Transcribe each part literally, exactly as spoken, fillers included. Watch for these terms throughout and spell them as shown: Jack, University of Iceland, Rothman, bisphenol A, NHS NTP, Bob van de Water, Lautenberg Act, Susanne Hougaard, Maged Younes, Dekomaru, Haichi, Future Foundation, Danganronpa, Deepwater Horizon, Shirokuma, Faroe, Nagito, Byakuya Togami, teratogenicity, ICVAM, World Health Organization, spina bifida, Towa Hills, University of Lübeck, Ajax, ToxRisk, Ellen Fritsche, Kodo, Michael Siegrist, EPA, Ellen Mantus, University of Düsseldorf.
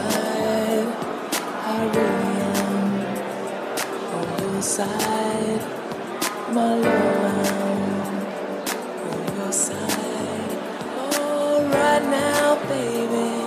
side, I really am. On your side, my love, I'm on your side. Oh, right now, baby.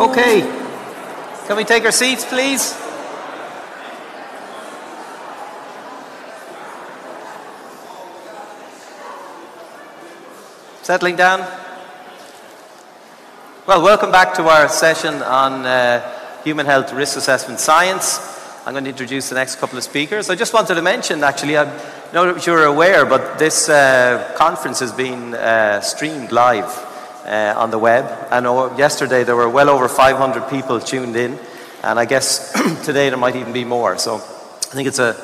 Okay, can we take our seats, please? Settling down? Well, welcome back to our session on uh, human health risk assessment science. I'm going to introduce the next couple of speakers. I just wanted to mention, actually, I'm not sure you're aware, but this uh, conference has been uh, streamed live. Uh, on the web, and yesterday there were well over five hundred people tuned in, and I guess today there might even be more. So I think it's a,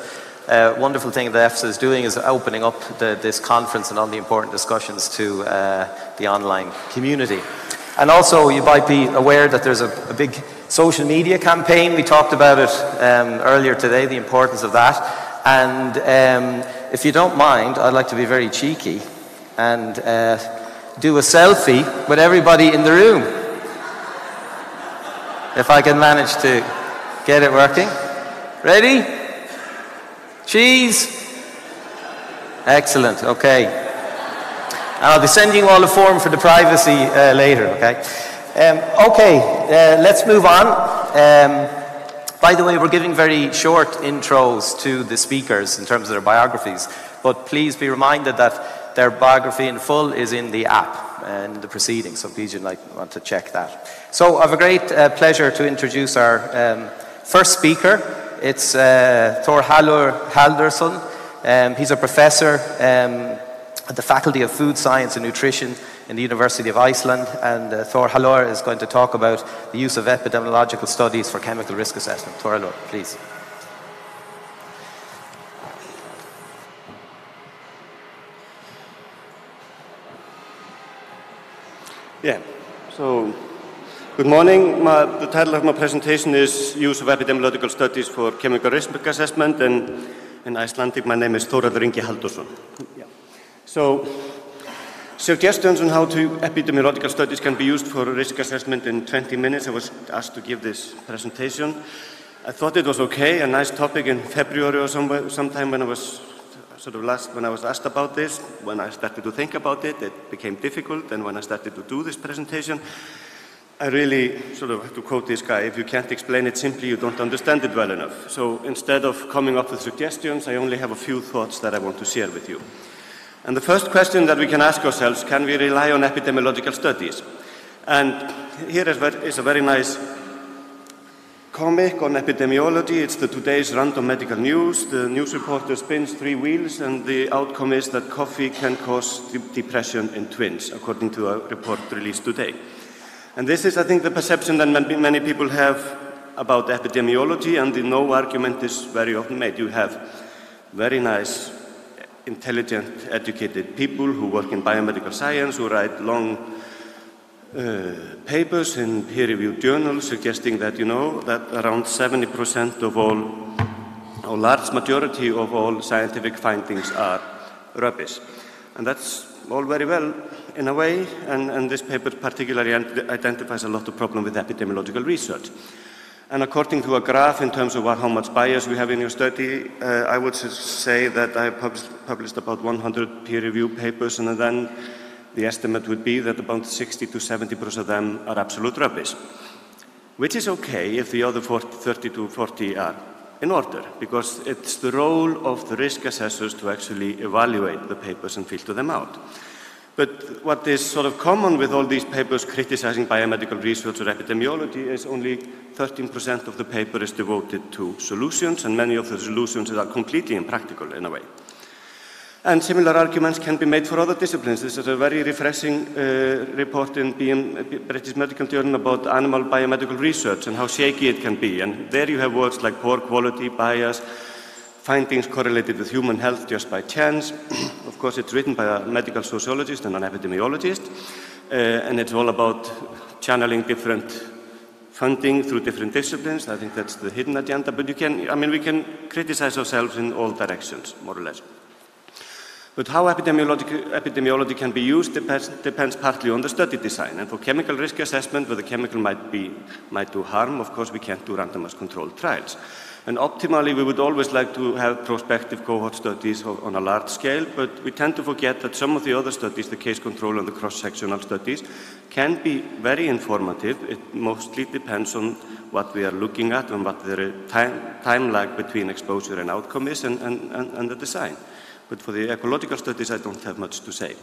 a wonderful thing that EFSA is doing, is opening up the, this conference and all the important discussions to uh, the online community. And also you might be aware that there's a, a big social media campaign. We talked about it um, earlier today, the importance of that, and um, if you don't mind, I'd like to be very cheeky and uh, do a selfie with everybody in the room. If I can manage to get it working. Ready? Cheese. Excellent, okay. And I'll be sending you all a form for the privacy uh, later, okay? Um, okay, uh, let's move on. Um, by the way, we're giving very short intros to the speakers in terms of their biographies, but please be reminded that their biography in full is in the app and the proceedings, so please you might want to check that. So I have a great uh, pleasure to introduce our um, first speaker. It's uh, Thórhallur Halldórsson. Um, he's a professor um, at the Faculty of Food Science and Nutrition in the University of Iceland, and uh, Thórhallur is going to talk about the use of epidemiological studies for chemical risk assessment. Thórhallur, please. Yeah, so good morning. My, the title of my presentation is Use of Epidemiological Studies for Chemical Risk Assessment, and in Icelandic my name is Thórhallur Halldórsson. Yeah. So, suggestions on how to epidemiological studies can be used for risk assessment in twenty minutes. I was asked to give this presentation. I thought it was okay, a nice topic in February or somewhere, sometime when I was Sort of last, when I was asked about this, when I started to think about it, it became difficult. And when I started to do this presentation, I really sort of had to quote this guy, if you can't explain it simply, you don't understand it well enough. So instead of coming up with suggestions, I only have a few thoughts that I want to share with you. And the first question that we can ask ourselves, can we rely on epidemiological studies? And here is a very nice comic on epidemiology. It's the today's random medical news. The news reporter spins three wheels, and the outcome is that coffee can cause de depression in twins, according to a report released today. And this is, I think, the perception that many people have about epidemiology, and the no argument is very often made. You have very nice, intelligent, educated people who work in biomedical science, who write long Uh, papers in peer-reviewed journals suggesting that, you know, that around seventy percent of all, or large majority of all scientific findings are rubbish. And that's all very well in a way, and, and this paper particularly identifies a lot of problem with epidemiological research. And according to a graph in terms of how much bias we have in your study, uh, I would say that I published about one hundred peer-reviewed papers, and then the estimate would be that about sixty to seventy percent of them are absolute rubbish, which is okay if the other thirty to forty are in order, because it's the role of the risk assessors to actually evaluate the papers and filter them out. But what is sort of common with all these papers criticizing biomedical research or epidemiology is only thirteen percent of the paper is devoted to solutions, and many of the solutions are completely impractical in a way. And similar arguments can be made for other disciplines. This is a very refreshing uh, report in B M, British Medical Journal about animal biomedical research and how shaky it can be. And there you have words like poor quality, bias, findings correlated with human health just by chance. Of course, it's written by a medical sociologist and an epidemiologist, uh, and it's all about channeling different funding through different disciplines. I think that's the hidden agenda, but you can, I mean, we can criticize ourselves in all directions, more or less. But how epidemiology can be used depends, depends partly on the study design. And for chemical risk assessment, where the chemical might, be, might do harm, of course, we can't do randomized controlled trials. And optimally, we would always like to have prospective cohort studies on a large scale, but we tend to forget that some of the other studies, the case control and the cross-sectional studies, can be very informative. It mostly depends on what we are looking at and what the time, time lag between exposure and outcome is and, and, and, and the design. But for the ecological studies, I don't have much to say.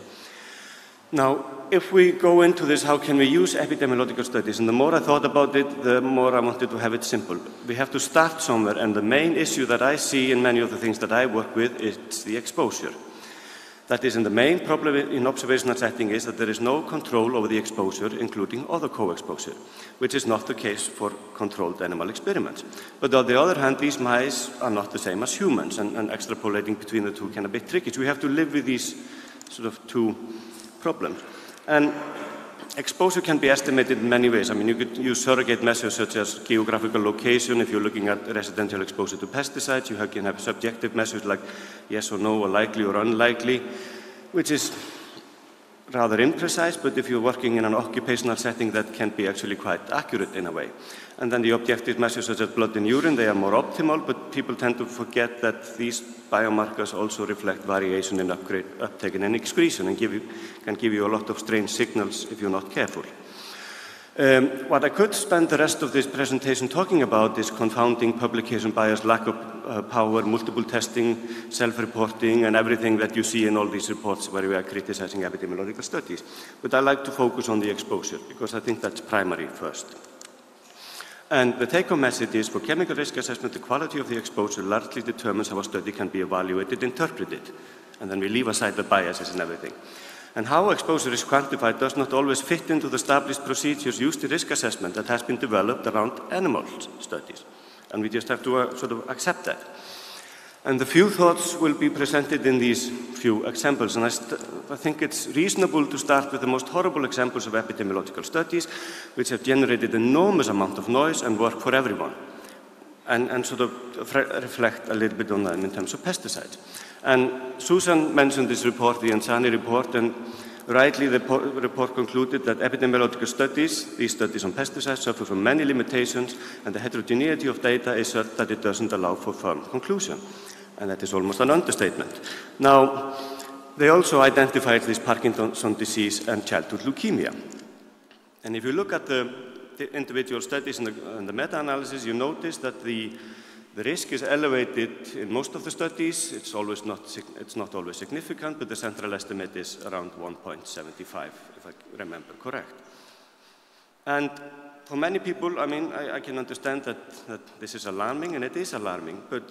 Now, if we go into this, how can we use epidemiological studies? And the more I thought about it, the more I wanted to have it simple. We have to start somewhere, and the main issue that I see in many of the things that I work with is the exposure. That is, and the main problem in observational setting is that there is no control over the exposure, including other co-exposure, which is not the case for controlled animal experiments. But on the other hand, these mice are not the same as humans, and, and extrapolating between the two can be a bit tricky. So we have to live with these sort of two problems. And exposure can be estimated in many ways. I mean, you could use surrogate measures such as geographical location. If you're looking at residential exposure to pesticides, you can have subjective measures like yes or no, or likely or unlikely, which is rather imprecise, but if you're working in an occupational setting, that can be actually quite accurate in a way. And then the objective measures such as blood and urine, they are more optimal, but people tend to forget that these biomarkers also reflect variation in upgrade, uptake and in excretion, and give you, can give you a lot of strange signals if you're not careful. Um, what I could spend the rest of this presentation talking about is confounding publication bias, lack of uh, power, multiple testing, self-reporting, and everything that you see in all these reports where we are criticizing epidemiological studies. But I like to focus on the exposure, because I think that's primary first. And the take-home message is, for chemical risk assessment, the quality of the exposure largely determines how a study can be evaluated, interpreted. And then we leave aside the biases and everything. And how exposure is quantified does not always fit into the established procedures used in risk assessment that has been developed around animal studies. And we just have to uh, sort of accept that. And the few thoughts will be presented in these few examples. And I, I think it's reasonable to start with the most horrible examples of epidemiological studies, which have generated enormous amount of noise and work for everyone. And, and sort of re reflect a little bit on that in terms of pesticides. And Susan mentioned this report, the Ansani report, and rightly the report concluded that epidemiological studies, these studies on pesticides, suffer from many limitations, and the heterogeneity of data is such that it doesn't allow for firm conclusion. And that is almost an understatement. Now, they also identified this Parkinson's disease and childhood leukemia. And if you look at the The individual studies and the, and the meta-analysis, you notice that the, the risk is elevated in most of the studies. It's, always not, it's not always significant, but the central estimate is around one point seven five, if I remember correct. And for many people, I mean, I, I can understand that, that this is alarming, and it is alarming, but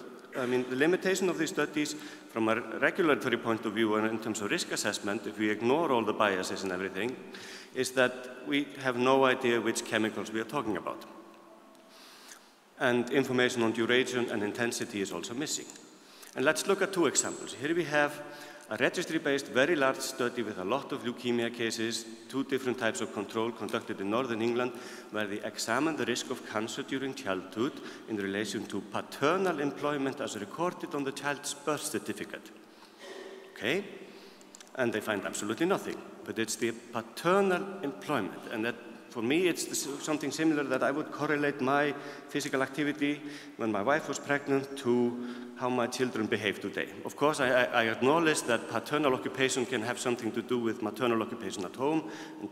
I mean, the limitation of these studies from a regulatory point of view and in terms of risk assessment, if we ignore all the biases and everything, is that we have no idea which chemicals we are talking about. And information on duration and intensity is also missing. And let's look at two examples. Here we have a registry-based, very large study with a lot of leukemia cases, two different types of control conducted in northern England, where they examined the risk of cancer during childhood in relation to paternal employment as recorded on the child's birth certificate. Okay? And they find absolutely nothing, but it's the paternal employment. And that, for me, it's something similar that I would correlate my physical activity when my wife was pregnant to how my children behave today. Of course, I, I acknowledge that paternal occupation can have something to do with maternal occupation at home,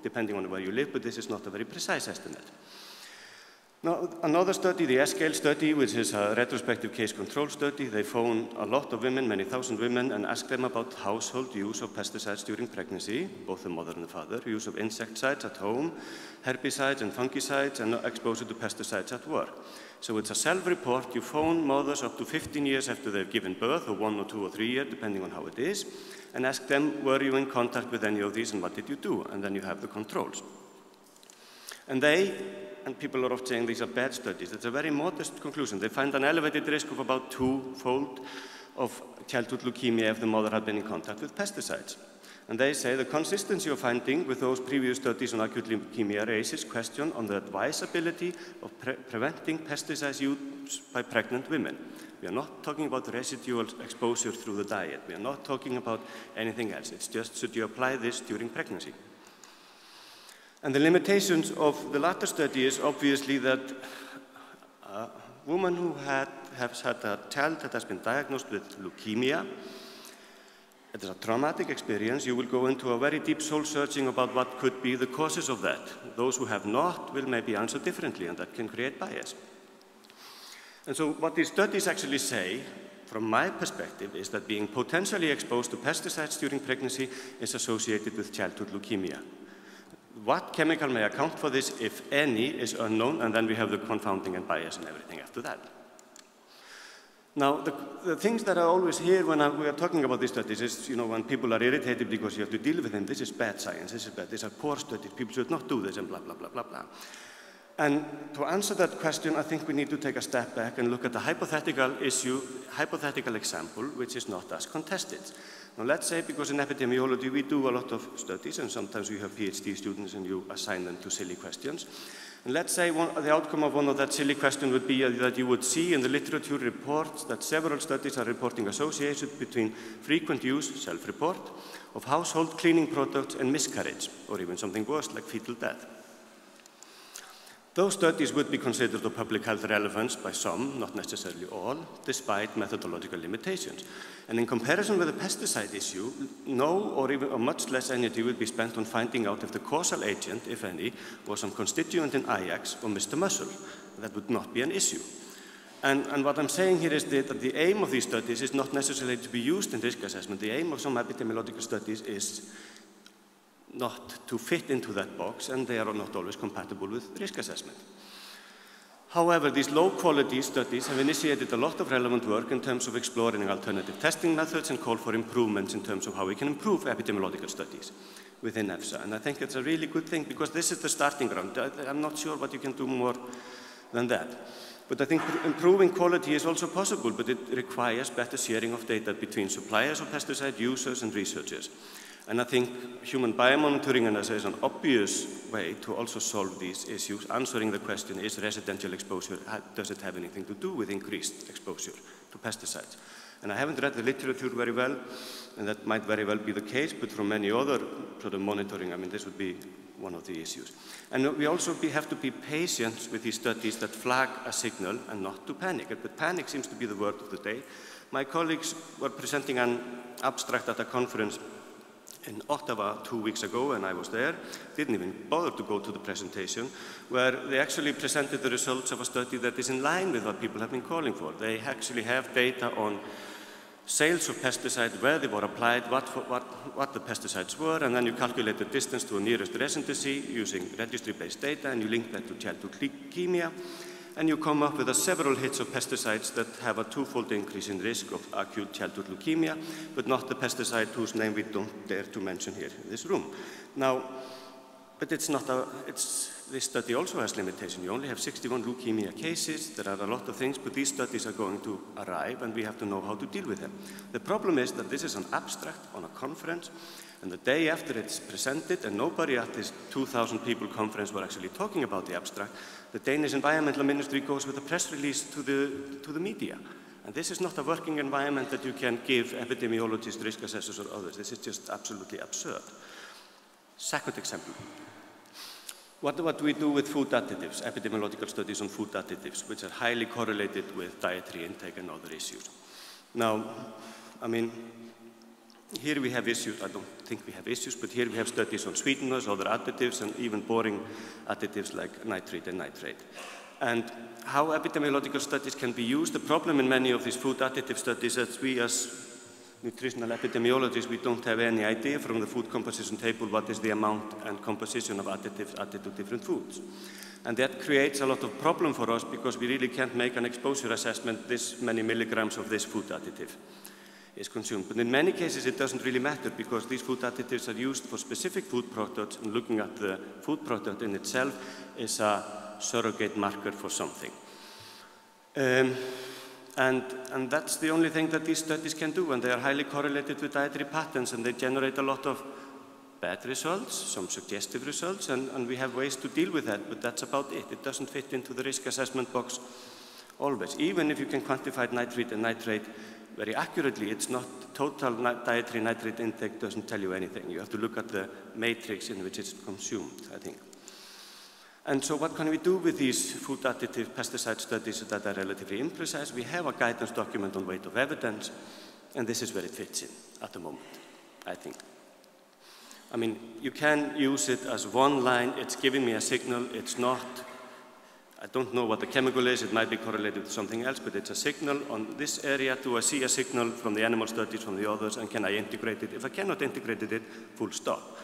depending on where you live, but this is not a very precise estimate. Now, another study, the S-scale study, which is a retrospective case control study, they found a lot of women, many thousand women, and asked them about household use of pesticides during pregnancy, both the mother and the father, use of insecticides at home, herbicides and fungicides, and exposure to pesticides at work. So it's a self-report. You phone mothers up to fifteen years after they've given birth, or one or two or three years, depending on how it is, and ask them, were you in contact with any of these and what did you do? And then you have the controls. And they, and people are often saying these are bad studies. It's a very modest conclusion. They find an elevated risk of about two-fold of childhood leukemia if the mother had been in contact with pesticides. And they say the consistency of finding with those previous studies on acute leukemia raises question on the advisability of pre preventing pesticide use by pregnant women. We are not talking about residual exposure through the diet. We are not talking about anything else. It's just, should you apply this during pregnancy? And the limitations of the latter study is obviously that a woman who had, has had a child that has been diagnosed with leukemia, it is a traumatic experience. You will go into a very deep soul-searching about what could be the causes of that. Those who have not will maybe answer differently, and that can create bias. And so what these studies actually say, from my perspective, is that being potentially exposed to pesticides during pregnancy is associated with childhood leukemia. What chemical may account for this, if any, is unknown, and then we have the confounding and bias and everything after that. Now, the, the things that I always hear when I, we are talking about these studies is, you know, when people are irritated because you have to deal with them, this is bad science, this is bad, these are poor studies, people should not do this, and blah, blah, blah, blah, blah. And to answer that question, I think we need to take a step back and look at the hypothetical issue, hypothetical example, which is not as contested. Now, let's say, because in epidemiology we do a lot of studies, and sometimes you have PhD students and you assign them to silly questions. And let's say one, the outcome of one of that silly question would be that you would see in the literature reports that several studies are reporting associations between frequent use, self-report, of household cleaning products and miscarriage, or even something worse like fetal death. Those studies would be considered of public health relevance by some, not necessarily all, despite methodological limitations. And in comparison with the pesticide issue, no or even or much less energy would be spent on finding out if the causal agent, if any, was some constituent in Ajax or Mister Muscle. That would not be an issue. And, and what I'm saying here is that the aim of these studies is not necessarily to be used in risk assessment. The aim of some epidemiological studies is not to fit into that box, and they are not always compatible with risk assessment. However, these low-quality studies have initiated a lot of relevant work in terms of exploring alternative testing methods and call for improvements in terms of how we can improve epidemiological studies within EFSA. And I think it's a really good thing, because this is the starting ground. I, I'm not sure what you can do more than that. But I think improving quality is also possible, but it requires better sharing of data between suppliers of pesticide users and researchers. And I think human biomonitoring analysis is an obvious way to also solve these issues, answering the question, is residential exposure, does it have anything to do with increased exposure to pesticides? And I haven't read the literature very well, and that might very well be the case, but from many other sort of monitoring, I mean, this would be one of the issues. And we also be, have to be patient with these studies that flag a signal and not to panic. But panic seems to be the word of the day. My colleagues were presenting an abstract at a conference in Ottawa two weeks ago, and I was there, didn't even bother to go to the presentation, where they actually presented the results of a study that is in line with what people have been calling for. They actually have data on sales of pesticides, where they were applied, what, for, what, what the pesticides were, and then you calculate the distance to the nearest residency using registry-based data, and you link that to childhood leukemia, and you come up with a several hits of pesticides that have a twofold increase in risk of acute childhood leukemia, but not the pesticide whose name we don't dare to mention here in this room. Now, but it's not a, it's, this study also has limitation. You only have sixty-one leukemia cases, there are a lot of things, but these studies are going to arrive and we have to know how to deal with them. The problem is that this is an abstract on a conference, and the day after it's presented, and nobody at this two thousand people conference were actually talking about the abstract, the Danish Environmental Ministry goes with a press release to the, to the media. And this is not a working environment that you can give epidemiologists, risk assessors, or others. This is just absolutely absurd. Second example. What, what we do with food additives, epidemiological studies on food additives, which are highly correlated with dietary intake and other issues. Now, I mean, here we have issues, I don't think we have issues, but here we have studies on sweeteners, other additives, and even boring additives like nitrate and nitrate. and how epidemiological studies can be used. The problem in many of these food additive studies is that we as nutritional epidemiologists, we don't have any idea from the food composition table what is the amount and composition of additives added to different foods. And that creates a lot of problem for us because we really can't make an exposure assessment this many milligrams of this food additive is consumed. But in many cases it doesn't really matter because these food additives are used for specific food products, and looking at the food product in itself is a surrogate marker for something. Um, and, and that's the only thing that these studies can do, and they are highly correlated with dietary patterns, and they generate a lot of bad results, some suggestive results, and, and we have ways to deal with that, but that's about it. It doesn't fit into the risk assessment box always. Even if you can quantify nitrate and nitrate very accurately, it's not total dietary nitrate intake doesn't tell you anything. You have to look at the matrix in which it's consumed, I think. And so what can we do with these food additive pesticide studies that are relatively imprecise? We have a guidance document on weight of evidence, and this is where it fits in at the moment, I think. I mean, you can use it as one line. It's giving me a signal. It's not, I don't know what the chemical is. It might be correlated with something else, but it's a signal on this area. Do I see a signal from the animal studies, from the others, and can I integrate it? If I cannot integrate it, full stop.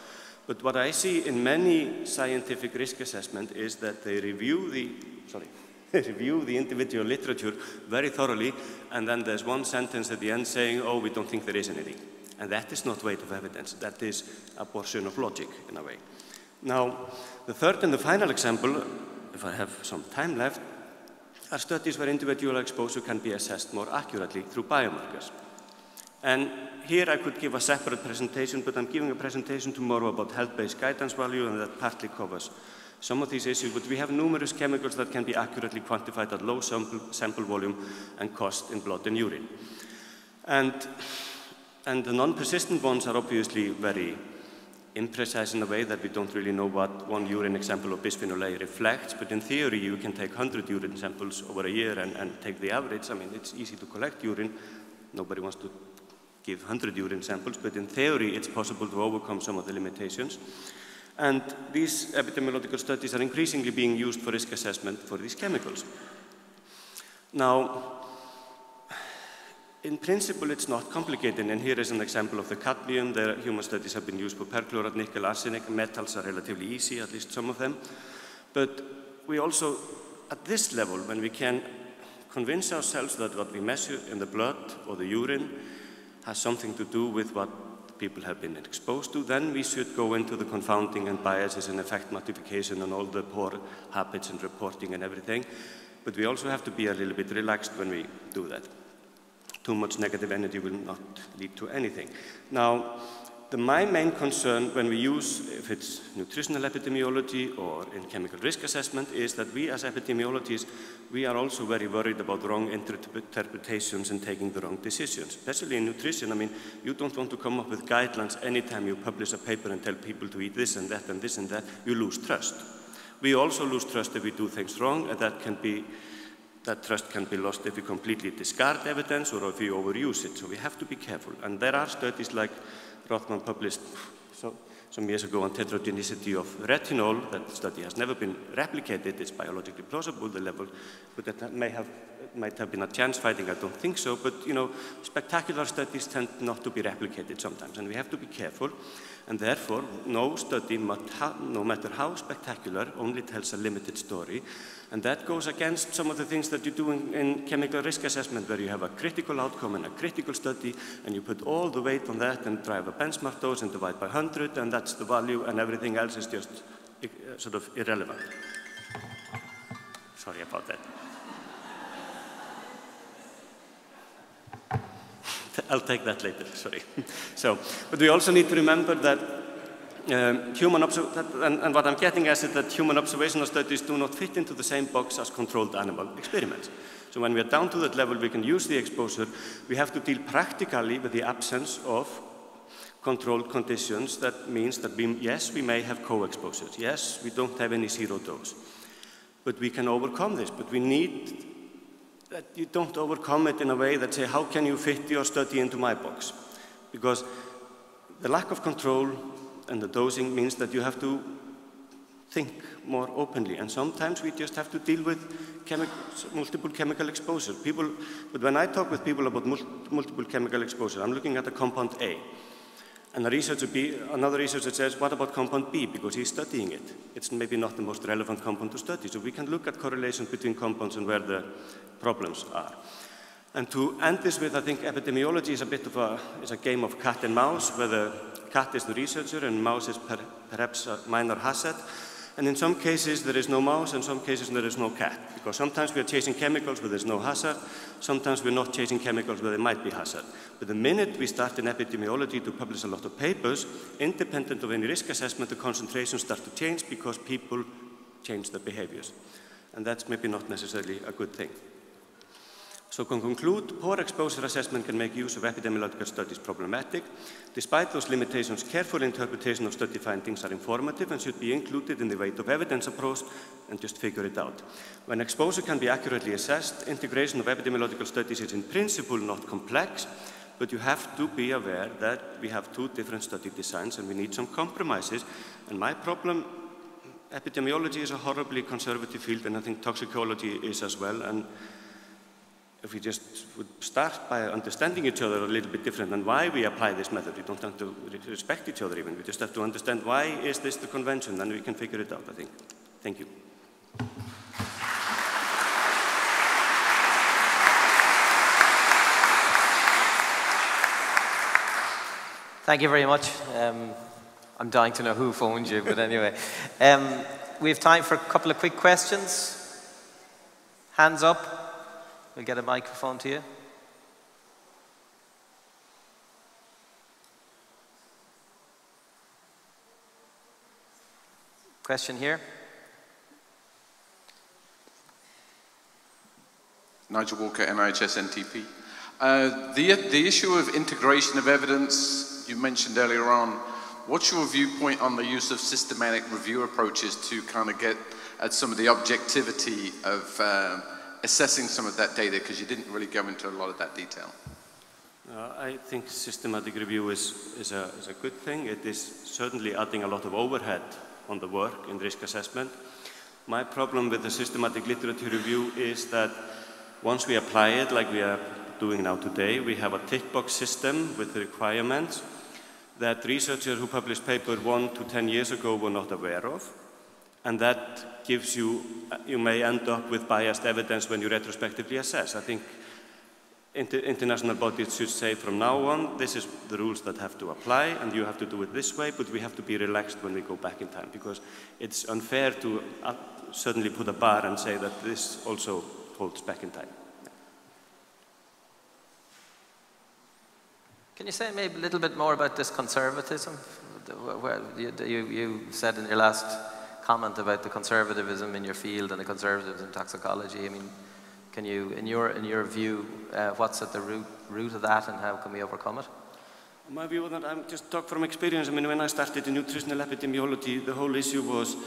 But what I see in many scientific risk assessment is that they review the, sorry, they review the individual literature very thoroughly, and then there's one sentence at the end saying, oh, we don't think there is anything. And that is not weight of evidence. That is a portion of logic, in a way. Now, the third and the final example, if I have some time left, are studies where individual exposure can be assessed more accurately through biomarkers. And here I could give a separate presentation, but I'm giving a presentation tomorrow about health-based guidance value, and that partly covers some of these issues. But we have numerous chemicals that can be accurately quantified at low sample, sample volume and cost in blood and urine. And And the non-persistent ones are obviously very imprecise in a way that we don't really know what one urine example of bisphenol A reflects, but in theory you can take one hundred urine samples over a year and, and take the average. I mean, it's easy to collect urine. Nobody wants to give one hundred urine samples, but in theory it's possible to overcome some of the limitations. And these epidemiological studies are increasingly being used for risk assessment for these chemicals. Now, in principle, it's not complicated, and here is an example of the cadmium. The human studies have been used for perchlorate, nickel, arsenic. Metals are relatively easy, at least some of them. But we also, at this level, when we can convince ourselves that what we measure in the blood or the urine has something to do with what people have been exposed to, then we should go into the confounding and biases and effect modification and all the poor habits and reporting and everything. But we also have to be a little bit relaxed when we do that. Too much negative energy will not lead to anything. Now, the, my main concern when we use, if it's nutritional epidemiology or in chemical risk assessment, is that we as epidemiologists, we are also very worried about wrong interpretations and taking the wrong decisions, especially in nutrition. I mean, you don't want to come up with guidelines anytime you publish a paper and tell people to eat this and that and this and that. You lose trust. We also lose trust if we do things wrong, and that can be That trust can be lost if we completely discard evidence or if we overuse it. So we have to be careful. And there are studies like Rothman published so, some years ago on tetragenicity of retinol. That study has never been replicated. It's biologically plausible, the level, but that may have, might have been a chance finding. I don't think so. But, you know, spectacular studies tend not to be replicated sometimes, and we have to be careful. And therefore, no study, no matter how spectacular, only tells a limited story. And that goes against some of the things that you do in, in chemical risk assessment, where you have a critical outcome and a critical study, and you put all the weight on that and drive a benchmark dose and divide by one hundred, and that's the value, and everything else is just sort of irrelevant. Sorry about that. I'll take that later, sorry. So, but we also need to remember that um, human that, and, and what I'm getting at is that human observational studies do not fit into the same box as controlled animal experiments. So when we're down to that level, we can use the exposure. We have to deal practically with the absence of controlled conditions. That means that, we, yes, we may have co-exposures. Yes, we don't have any zero dose. But we can overcome this, but we need that you don't overcome it in a way that say, how can you fit your study into my box? Because the lack of control and the dosing means that you have to think more openly. And sometimes we just have to deal with chemi multiple chemical exposure. People, but when I talk with people about mul multiple chemical exposure, I'm looking at a compound A. And a researcher B, another researcher says, what about compound B? Because he's studying it. It's maybe not the most relevant compound to study. So we can look at correlations between compounds and where the problems are. And to end this with, I think epidemiology is a bit of a, is a game of cat and mouse, where the cat is the researcher and mouse is per, perhaps a minor hazard. And in some cases, there is no mouse, and in some cases, there is no cat. Because sometimes we are chasing chemicals where there's no hazard. Sometimes we're not chasing chemicals where there might be hazard. But the minute we start in epidemiology to publish a lot of papers, independent of any risk assessment, the concentrations start to change because people change their behaviors. And that's maybe not necessarily a good thing. So to conclude, poor exposure assessment can make use of epidemiological studies problematic. Despite those limitations, careful interpretation of study findings are informative and should be included in the weight of evidence approach and just figure it out. When exposure can be accurately assessed, integration of epidemiological studies is in principle not complex, but you have to be aware that we have two different study designs and we need some compromises. And my problem, epidemiology is a horribly conservative field, and I think toxicology is as well. And if we just would start by understanding each other a little bit different and why we apply this method. We don't have to respect each other even. We just have to understand why is this the convention, and we can figure it out, I think. Thank you. Thank you very much. Um, I'm dying to know who phoned you, but anyway. Um, we have time for a couple of quick questions. Hands up. We'll get a microphone to you. Question here. Nigel Walker, N H S N T P. Uh, the, the issue of integration of evidence you mentioned earlier on, what's your viewpoint on the use of systematic review approaches to kind of get at some of the objectivity of uh, assessing some of that data, because you didn't really go into a lot of that detail? Uh, I think systematic review is, is, a, is a good thing. It is certainly adding a lot of overhead on the work in risk assessment. My problem with the systematic literature review is that once we apply it, like we are doing now today, we have a tick box system with requirements that researchers who published paper one to ten years ago were not aware of. And that gives you, you may end up with biased evidence when you retrospectively assess. I think inter international bodies should say from now on, this is the rules that have to apply and you have to do it this way, but we have to be relaxed when we go back in time, because it's unfair to suddenly put a bar and say that this also holds back in time. Can you say maybe a little bit more about this conservatism? Where you, you said in your last comment about the conservatism in your field and the conservatives in toxicology. I mean, can you, in your, in your view, uh, what's at the root, root of that and how can we overcome it? My view on that, I'm just talk from experience. I mean, when I started in nutritional epidemiology, the whole issue was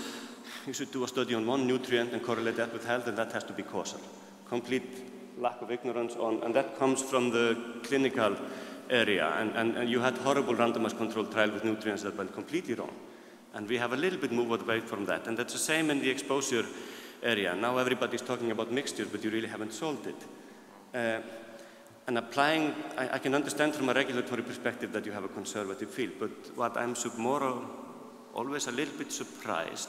you should do a study on one nutrient and correlate that with health, and that has to be causal. Complete lack of ignorance on, and that comes from the clinical area. And, and, and you had horrible randomized controlled trial with nutrients that went completely wrong. And we have a little bit moved away from that. And that's the same in the exposure area. Now everybody's talking about mixtures, but you really haven't solved it. Uh, and applying, I, I can understand from a regulatory perspective that you have a conservative field, but what I'm more always a little bit surprised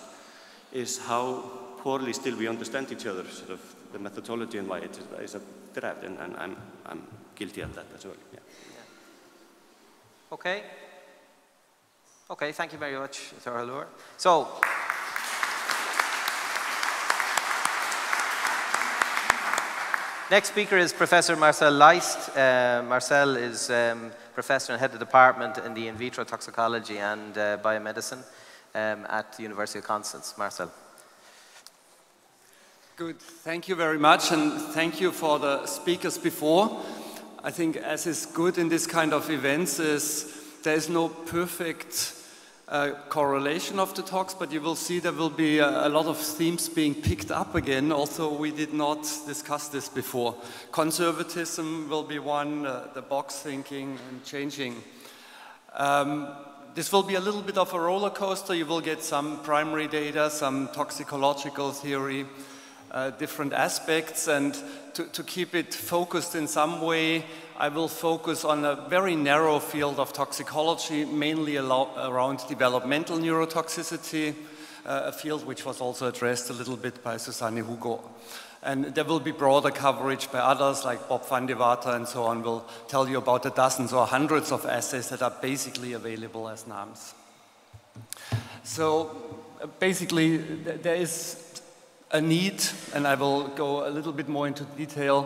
is how poorly still we understand each other, sort of the methodology and why it is derived. And, and I'm, I'm guilty of that as well. Yeah. Yeah. Okay. Okay, thank you very much, Thórhallur. So, next speaker is Professor Marcel Leist. Uh, Marcel is um, professor and head of department in the in vitro toxicology and uh, biomedicine um, at the University of Constance. Marcel. Good, thank you very much, and thank you for the speakers before. I think as is good in this kind of events is there is no perfect uh, correlation of the talks, but you will see there will be a, a lot of themes being picked up again, although we did not discuss this before. Conservatism will be one, uh, the box thinking and changing. Um, this will be a little bit of a roller coaster. You will get some primary data, some toxicological theory, uh, different aspects, and to, to keep it focused in some way, I will focus on a very narrow field of toxicology, mainly around developmental neurotoxicity, uh, a field which was also addressed a little bit by Susanne Hougaard. And there will be broader coverage by others, like Bob van de Water and so on, will tell you about the dozens or hundreds of assays that are basically available as N A M S. So basically, there is a need, and I will go a little bit more into detail,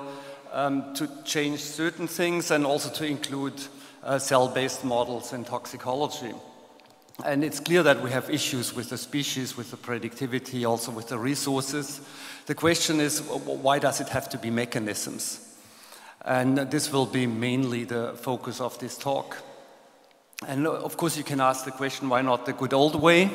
um, to change certain things and also to include uh, cell-based models in toxicology. And it's clear that we have issues with the species, with the predictivity, also with the resources. The question is, why does it have to be mechanisms? And this will be mainly the focus of this talk. And of course, you can ask the question, why not the good old way?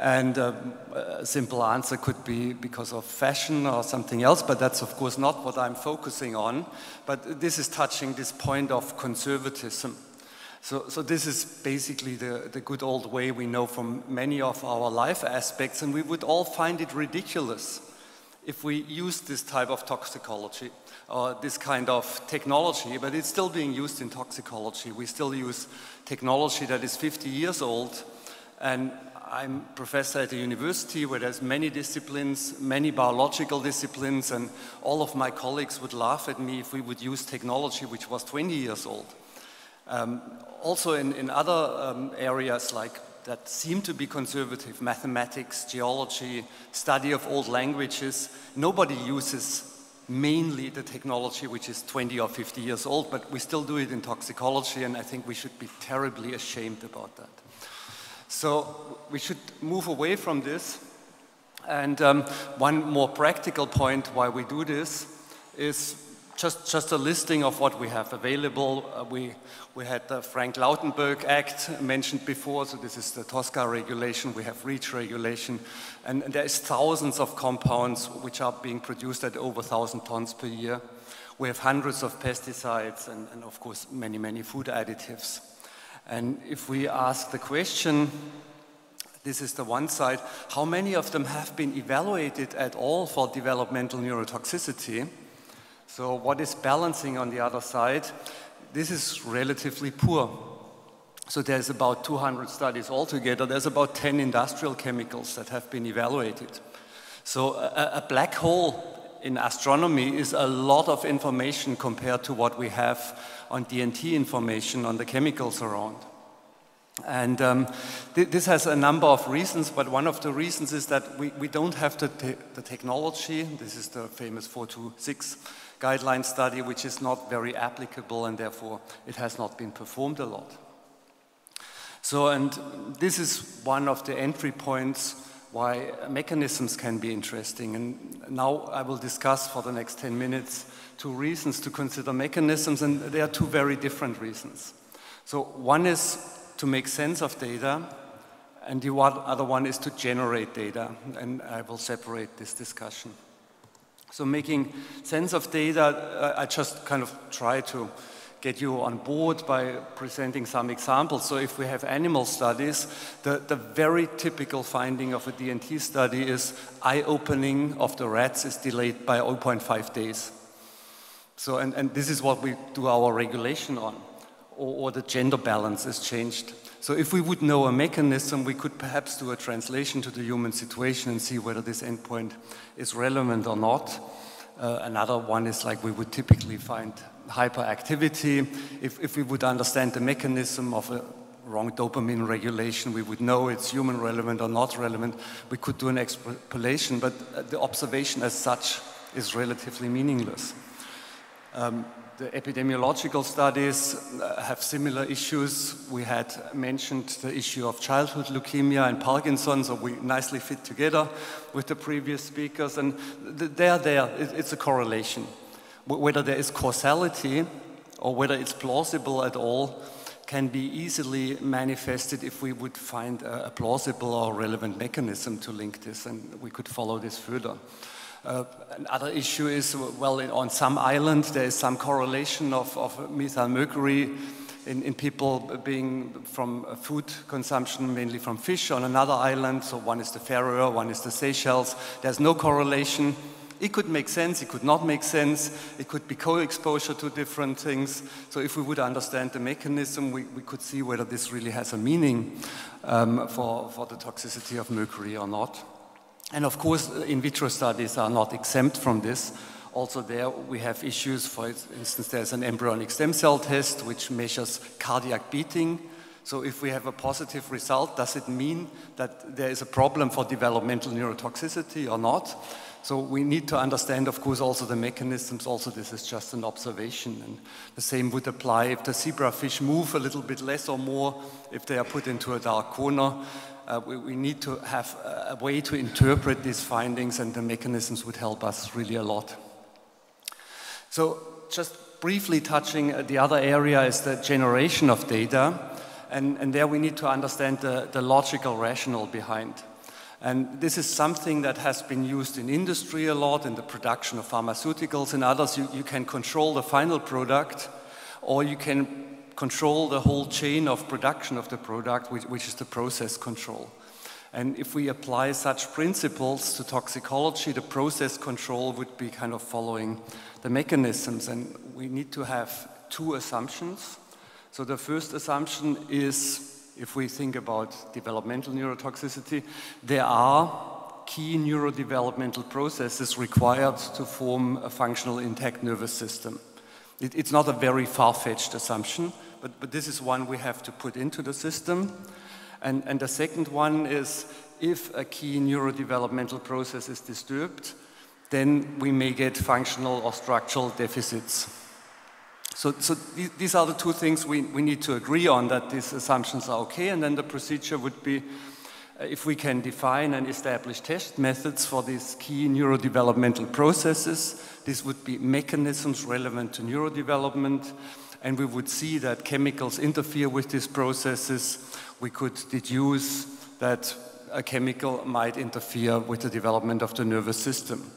And um, a simple answer could be because of fashion or something else, but that's of course not what I'm focusing on. But this is touching this point of conservatism. So, so this is basically the, the good old way we know from many of our life aspects, and we would all find it ridiculous if we used this type of toxicology or this kind of technology, but it's still being used in toxicology. We still use technology that is fifty years old, and I'm a professor at a university where there's many disciplines, many biological disciplines, and all of my colleagues would laugh at me if we would use technology which was twenty years old. Um, also in, in other um, areas like that seem to be conservative, mathematics, geology, study of old languages, nobody uses mainly the technology which is twenty or fifty years old, but we still do it in toxicology, and I think we should be terribly ashamed about that. So we should move away from this, and um, one more practical point why we do this is Just, just a listing of what we have available. Uh, we, we had the Frank Lautenberg Act mentioned before, so this is the Tosca regulation, we have REACH regulation, and, and there is thousands of compounds which are being produced at over one thousand tons per year. We have hundreds of pesticides and, and of course many, many food additives. And if we ask the question, this is the one side, how many of them have been evaluated at all for developmental neurotoxicity? So what is balancing on the other side? This is relatively poor. So there's about two hundred studies altogether. There's about ten industrial chemicals that have been evaluated. So a, a black hole in astronomy is a lot of information compared to what we have on D N T information on the chemicals around. And um, th this has a number of reasons, but one of the reasons is that we, we don't have the, te the technology. This is the famous four two six guideline study, which is not very applicable, and therefore it has not been performed a lot. So, and this is one of the entry points why mechanisms can be interesting. And now I will discuss for the next ten minutes two reasons to consider mechanisms, and they are two very different reasons. So one is to make sense of data, and the other one is to generate data, and I will separate this discussion. So making sense of data, I just kind of try to get you on board by presenting some examples. So if we have animal studies, the, the very typical finding of a D N T study is eye-opening of the rats is delayed by zero point five days. So, and, and this is what we do our regulation on. Or, or the gender balance is changed. So if we would know a mechanism, we could perhaps do a translation to the human situation and see whether this endpoint is relevant or not. Uh, another one is like we would typically find hyperactivity. If, if we would understand the mechanism of a wrong dopamine regulation, we would know it's human relevant or not relevant. We could do an extrapolation, but the observation as such is relatively meaningless. Um, The epidemiological studies have similar issues. We had mentioned the issue of childhood leukemia and Parkinson's, so we nicely fit together with the previous speakers, and there, there, it's a correlation. Whether there is causality or whether it's plausible at all can be easily manifested if we would find a plausible or relevant mechanism to link this, and we could follow this further. Uh, another issue is, well, on some island, there is some correlation of, of methyl mercury in, in people being from food consumption, mainly from fish, on another island. So one is the Faroe, one is the Seychelles. There's no correlation. It could make sense, it could not make sense, it could be co-exposure to different things. So if we would understand the mechanism, we, we could see whether this really has a meaning um, for, for the toxicity of mercury or not. And of course, in vitro studies are not exempt from this. Also there we have issues. For instance, there's an embryonic stem cell test which measures cardiac beating. So if we have a positive result, does it mean that there is a problem for developmental neurotoxicity or not? So we need to understand, of course, also the mechanisms. Also, this is just an observation. And the same would apply if the zebrafish move a little bit less or more, if they are put into a dark corner. Uh, we, we need to have a way to interpret these findings, and the mechanisms would help us really a lot. So just briefly touching uh, the other area is the generation of data. And, and there we need to understand the, the logical rationale behind. And this is something that has been used in industry a lot, in the production of pharmaceuticals and others. You, you can control the final product, or you can control the whole chain of production of the product, which, which is the process control. And if we apply such principles to toxicology, the process control would be kind of following the mechanisms. And we need to have two assumptions. So the first assumption is, if we think about developmental neurotoxicity, there are key neurodevelopmental processes required to form a functional intact nervous system. It, it's not a very far-fetched assumption, but, but this is one we have to put into the system. And, and the second one is, if a key neurodevelopmental process is disturbed, then we may get functional or structural deficits. So, so these are the two things we, we need to agree on, that these assumptions are okay, and then the procedure would be uh, if we can define and establish test methods for these key neurodevelopmental processes. This would be mechanisms relevant to neurodevelopment, and we would see that chemicals interfere with these processes. We could deduce that a chemical might interfere with the development of the nervous system.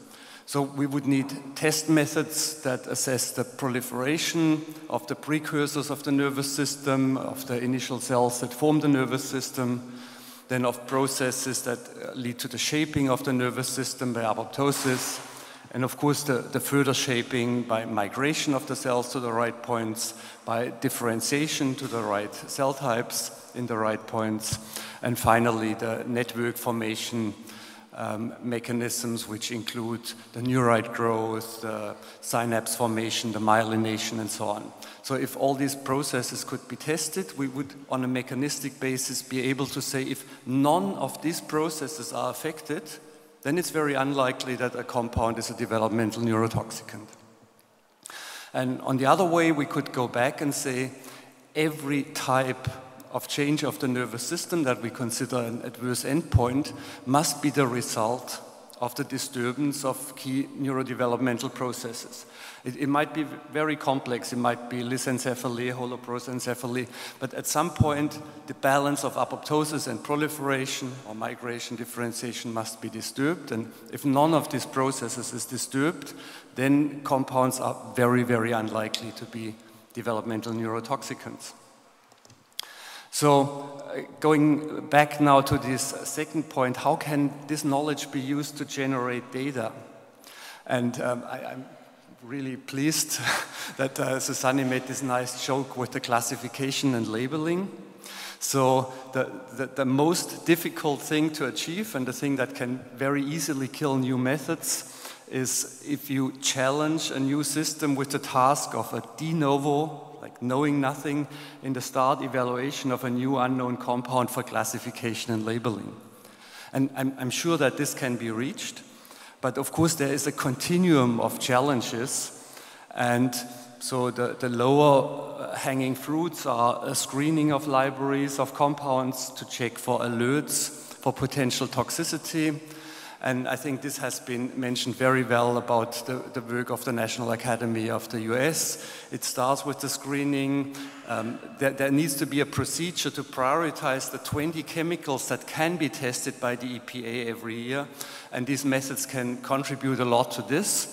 So we would need test methods that assess the proliferation of the precursors of the nervous system, of the initial cells that form the nervous system, then of processes that lead to the shaping of the nervous system by apoptosis, and of course the, the further shaping by migration of the cells to the right points, by differentiation to the right cell types in the right points, and finally the network formation Um, mechanisms, which include the neurite growth, the synapse formation, the myelination, and so on. So if all these processes could be tested, we would, on a mechanistic basis, be able to say if none of these processes are affected, then it's very unlikely that a compound is a developmental neurotoxicant. And on the other way, we could go back and say every type of change of the nervous system that we consider an adverse endpoint must be the result of the disturbance of key neurodevelopmental processes. It, it might be very complex. It might be lysencephaly, holoprosencephaly, but at some point the balance of apoptosis and proliferation or migration differentiation must be disturbed, and if none of these processes is disturbed, then compounds are very, very unlikely to be developmental neurotoxicants. So uh, going back now to this second point, how can this knowledge be used to generate data? And um, I, I'm really pleased that uh, Susanne made this nice joke with the classification and labeling. So the, the, the most difficult thing to achieve, and the thing that can very easily kill new methods, is if you challenge a new system with the task of a de novo, like knowing nothing, in the start evaluation of a new unknown compound for classification and labeling. And I'm, I'm sure that this can be reached, but of course there is a continuum of challenges, and so the, the lower hanging fruits are a screening of libraries of compounds to check for alerts for potential toxicity. And I think this has been mentioned very well about the, the work of the National Academy of the U S. It starts with the screening. Um, there, there needs to be a procedure to prioritize the twenty chemicals that can be tested by the E P A every year. And these methods can contribute a lot to this.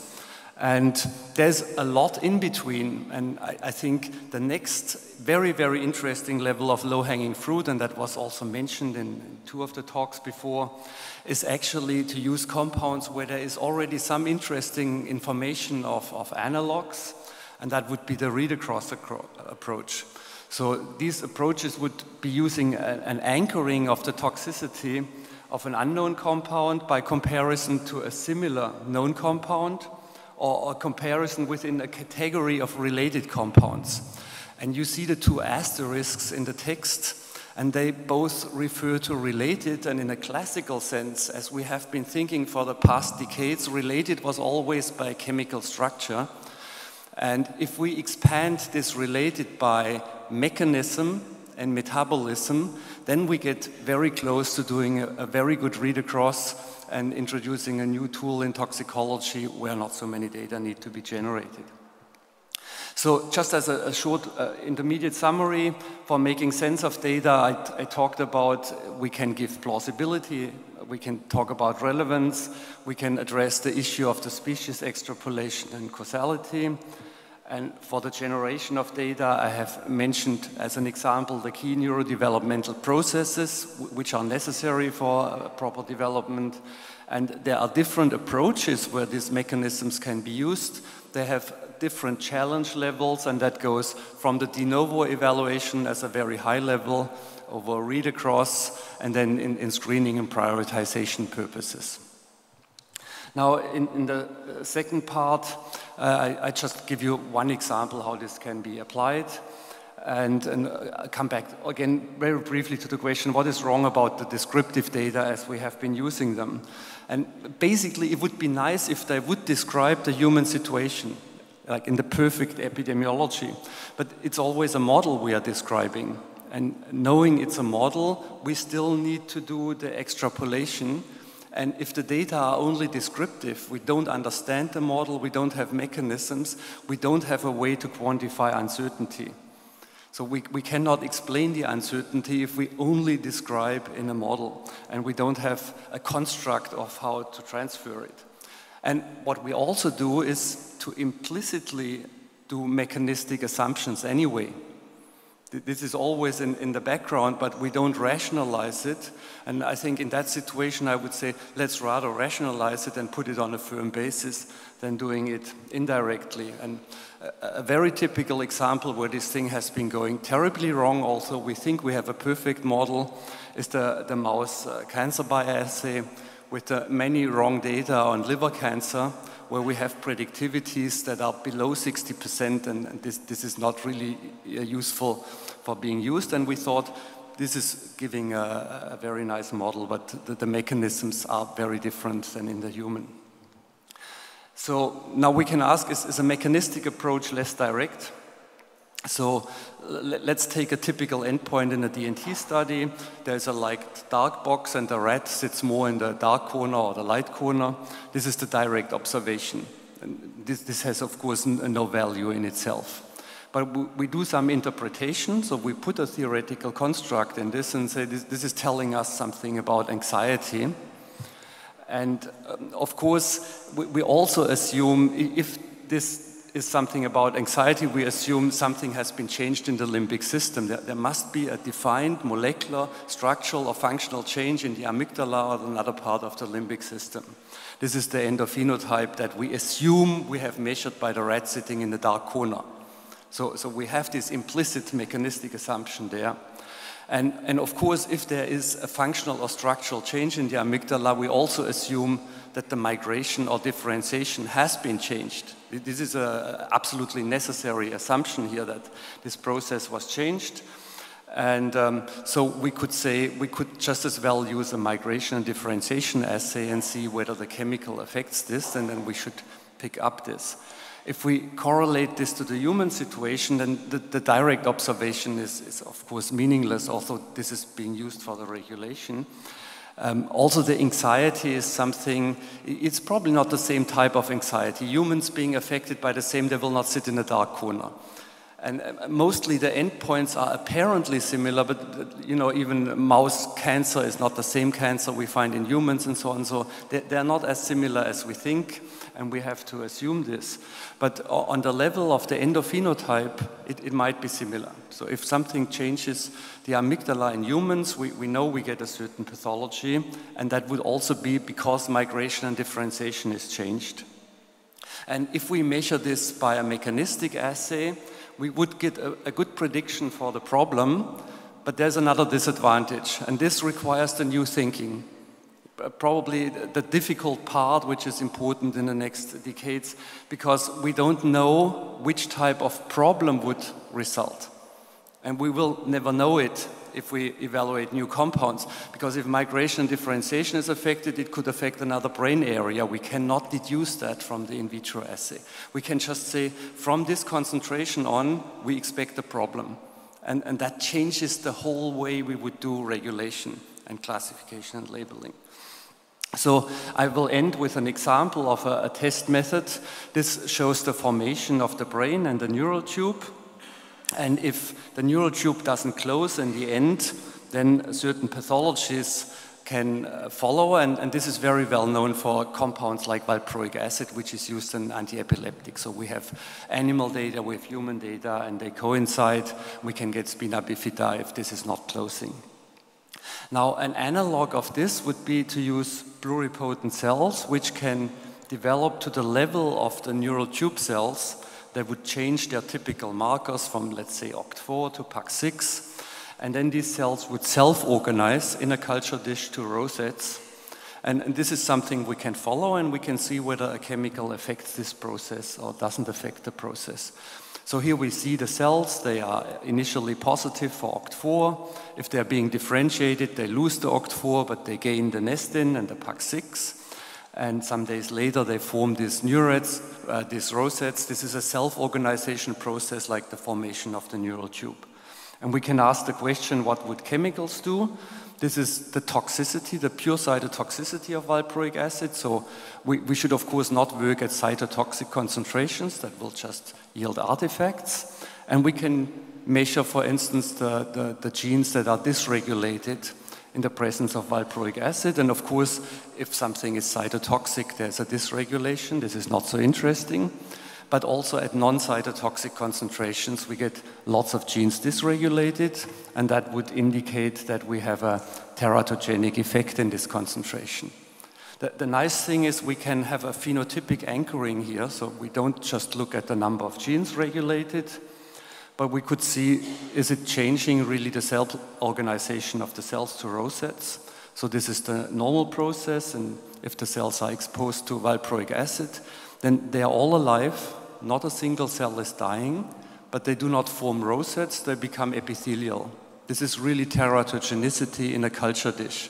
And there's a lot in between, and I, I think the next very, very interesting level of low-hanging fruit, and that was also mentioned in, in two of the talks before, is actually to use compounds where there is already some interesting information of, of analogs, and that would be the read-across approach. So these approaches would be using a, an anchoring of the toxicity of an unknown compound by comparison to a similar known compound, or a comparison within a category of related compounds. And you see the two asterisks in the text, and they both refer to related, and in a classical sense, as we have been thinking for the past decades, related was always by chemical structure. And if we expand this related by mechanism and metabolism, then we get very close to doing a, a very good read across and introducing a new tool in toxicology where not so many data need to be generated. So just as a, a short uh, intermediate summary, for making sense of data, I, I talked about we can give plausibility, we can talk about relevance, we can address the issue of the species extrapolation and causality. And for the generation of data, I have mentioned as an example the key neurodevelopmental processes which are necessary for proper development. And there are different approaches where these mechanisms can be used. They have different challenge levels, and that goes from the de novo evaluation as a very high level over read across, and then in, in screening and prioritization purposes. Now, in, in the second part, uh, I, I just give you one example how this can be applied, and, and I'll come back again very briefly to the question, what is wrong about the descriptive data as we have been using them? And basically, it would be nice if they would describe the human situation, like in the perfect epidemiology, but it's always a model we are describing. And knowing it's a model, we still need to do the extrapolation. And if the data are only descriptive, we don't understand the model, we don't have mechanisms, we don't have a way to quantify uncertainty. So we, we cannot explain the uncertainty if we only describe in a model, and we don't have a construct of how to transfer it. And what we also do is to implicitly do mechanistic assumptions anyway. This is always in, in the background, but we don't rationalize it. And I think in that situation, I would say, let's rather rationalize it and put it on a firm basis than doing it indirectly. And a, a very typical example where this thing has been going terribly wrong, also we think we have a perfect model, is the, the mouse uh, cancer bioassay with the many wrong data on liver cancer, where we have predictivities that are below sixty percent, and, and this, this is not really useful for being used. And we thought this is giving a, a very nice model, but the, the mechanisms are very different than in the human. So now we can ask, is, is a mechanistic approach less direct? So let's take a typical endpoint in a D and T study. There's a like dark box, and the rat sits more in the dark corner or the light corner. This is the direct observation. And this, this has, of course, no value in itself. But we do some interpretation, so we put a theoretical construct in this and say this, this is telling us something about anxiety. And, um, of course, we, we also assume if this is something about anxiety, we assume something has been changed in the limbic system. There, there must be a defined molecular, structural, or functional change in the amygdala or another part of the limbic system. This is the endophenotype that we assume we have measured by the rat sitting in the dark corner. So, so we have this implicit mechanistic assumption there. And, and of course, if there is a functional or structural change in the amygdala, we also assume that the migration or differentiation has been changed. This is an absolutely necessary assumption here that this process was changed. And um, so we could say we could just as well use a migration and differentiation assay and see whether the chemical affects this, and then we should pick up this. If we correlate this to the human situation, then the, the direct observation is, is, of course, meaningless, although this is being used for the regulation. Um, also, the anxiety is something, it's probably not the same type of anxiety. Humans being affected by the same, they will not sit in a dark corner. And uh, mostly the endpoints are apparently similar, but uh, you know, even mouse cancer is not the same cancer we find in humans and so on. So they're not as similar as we think. and we have to assume this. But on the level of the endophenotype, it, it might be similar. So if something changes the amygdala in humans, we, we know we get a certain pathology, and that would also be because migration and differentiation is changed. And if we measure this by a mechanistic assay, we would get a, a good prediction for the problem, but there's another disadvantage, and this requires the new thinking. Probably the difficult part, which is important in the next decades, because we don't know which type of problem would result. And we will never know it if we evaluate new compounds, because if migration and differentiation is affected, it could affect another brain area. We cannot deduce that from the in vitro assay. We can just say, from this concentration on, we expect a problem. And, and that changes the whole way we would do regulation and classification and labeling. So I will end with an example of a, a test method. This shows the formation of the brain and the neural tube. And if the neural tube doesn't close in the end, then certain pathologies can follow, and, and this is very well known for compounds like valproic acid, which is used in anti-epileptics. So we have animal data, we have human data, and they coincide. We can get spina bifida if this is not closing. Now, an analog of this would be to use pluripotent cells, which can develop to the level of the neural tube cells. They would change their typical markers from, let's say, O C T four to P A C six, and then these cells would self-organize in a culture dish to rosettes. And, and this is something we can follow, and we can see whether a chemical affects this process or doesn't affect the process. So here we see the cells. They are initially positive for O C T four. If they're being differentiated, they lose the O C T four, but they gain the nestin and the P A C six. And some days later, they form these neurons, uh, these rosettes. This is a self-organization process like the formation of the neural tube. And we can ask the question, what would chemicals do? This is the toxicity, the pure cytotoxicity of valproic acid. So we, we should, of course, not work at cytotoxic concentrations. That will just yield artifacts. And we can measure, for instance, the, the, the genes that are dysregulated in the presence of valproic acid. And of course, if something is cytotoxic, there's a dysregulation. This is not so interesting. But also at non-cytotoxic concentrations, we get lots of genes dysregulated, and that would indicate that we have a teratogenic effect in this concentration. The, the nice thing is we can have a phenotypic anchoring here, so we don't just look at the number of genes regulated, but we could see, is it changing really the cell organization of the cells to rosettes? So this is the normal process, and if the cells are exposed to valproic acid, then they are all alive, not a single cell is dying, but they do not form rosettes, they become epithelial. This is really teratogenicity in a culture dish.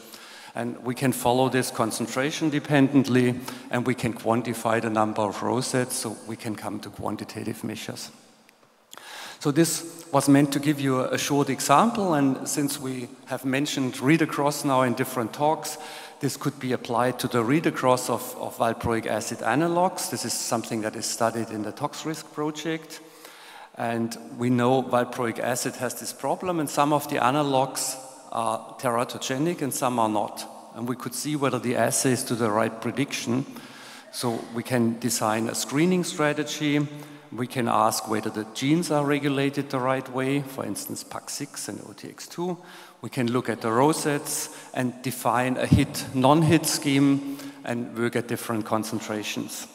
And we can follow this concentration dependently, and we can quantify the number of rosettes, so we can come to quantitative measures. So this was meant to give you a short example, and since we have mentioned read across now in different talks, this could be applied to the read across of, of valproic acid analogs. This is something that is studied in the ToxRisk project. And we know valproic acid has this problem, and some of the analogs are teratogenic and some are not. And we could see whether the assays do the right prediction. So we can design a screening strategy. We can ask whether the genes are regulated the right way, for instance, P A C six and O T X two. We can look at the rosettes and define a hit-non-hit scheme and work at different concentrations.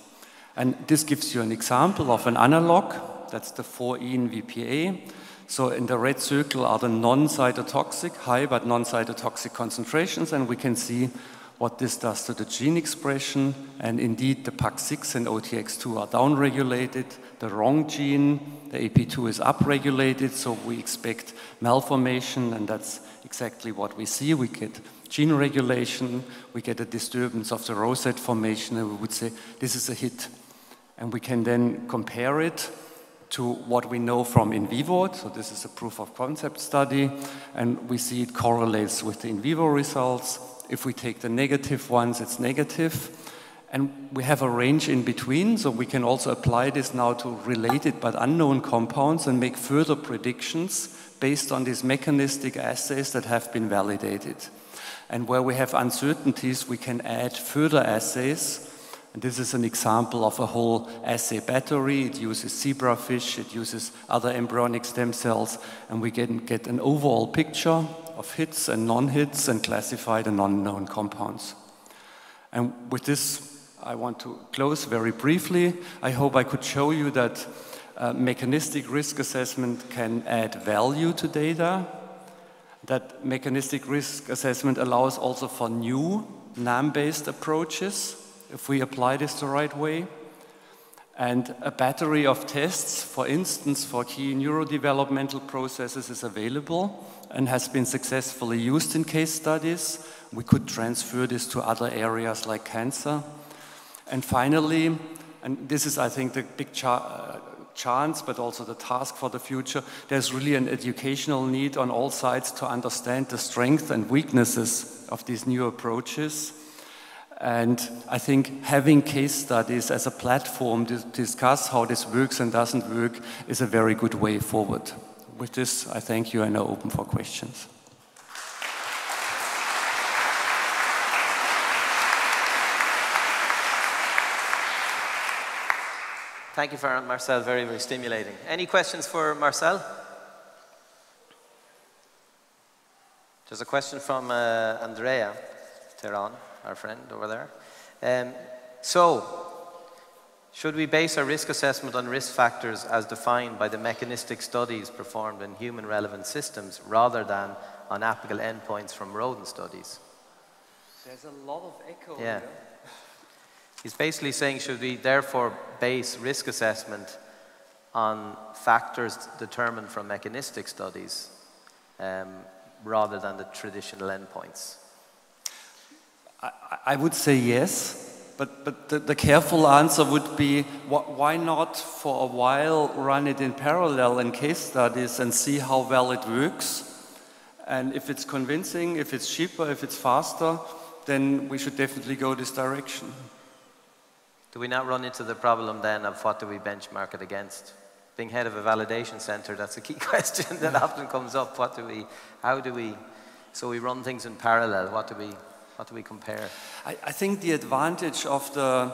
And this gives you an example of an analog. That's the four E in V P A. So in the red circle are the non-cytotoxic, high but non-cytotoxic concentrations, and we can see what this does to the gene expression, and indeed the P A C six and O T X two are downregulated, the wrong gene, the A P two is upregulated, so we expect malformation, and that's exactly what we see. We get gene regulation, we get a disturbance of the rosette formation, and we would say this is a hit. And we can then compare it to what we know from in vivo, so this is a proof of concept study, and we see it correlates with the in vivo results. If we take the negative ones, it's negative. And we have a range in between, so we can also apply this now to related but unknown compounds and make further predictions based on these mechanistic assays that have been validated. And where we have uncertainties, we can add further assays. And this is an example of a whole assay battery. It uses zebrafish, it uses other embryonic stem cells, and we can get an overall picture of hits and non-hits and classified and unknown compounds. And with this, I want to close very briefly. I hope I could show you that uh, mechanistic risk assessment can add value to data, that mechanistic risk assessment allows also for new N A M-based approaches, if we apply this the right way, and a battery of tests, for instance, for key neurodevelopmental processes is available and has been successfully used in case studies. We could transfer this to other areas like cancer. And finally, and this is, I think, the big cha- chance, but also the task for the future, there's really an educational need on all sides to understand the strengths and weaknesses of these new approaches. And I think having case studies as a platform to discuss how this works and doesn't work is a very good way forward. With this, I thank you and I'm open for questions. Thank you, for Marcel. Very, very stimulating. Any questions for Marcel? There's a question from uh, Andrea Teron, our friend over there. Um, so, should we base our risk assessment on risk factors as defined by the mechanistic studies performed in human-relevant systems rather than on applicable endpoints from rodent studies? There's a lot of echo yeah. here. He's basically saying, should we therefore base risk assessment on factors determined from mechanistic studies um, rather than the traditional endpoints? I, I would say yes, but, but the, the careful answer would be, wh why not for a while run it in parallel in case studies and see how well it works? And if it's convincing, if it's cheaper, if it's faster, then we should definitely go this direction. Do we not run into the problem then of what do we benchmark it against? Being head of a validation center, that's a key question that often comes up. What do we, how do we, so we run things in parallel. What do we, what do we compare? I, I think the advantage of the,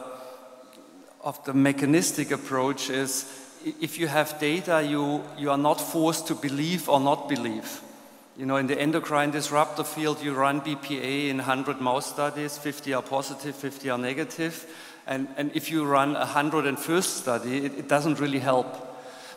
of the mechanistic approach is if you have data, you, you are not forced to believe or not believe. You know, in the endocrine disruptor field, you run B P A in one hundred mouse studies, fifty are positive, fifty are negative. And, and if you run a one hundred and first study, it, it doesn't really help.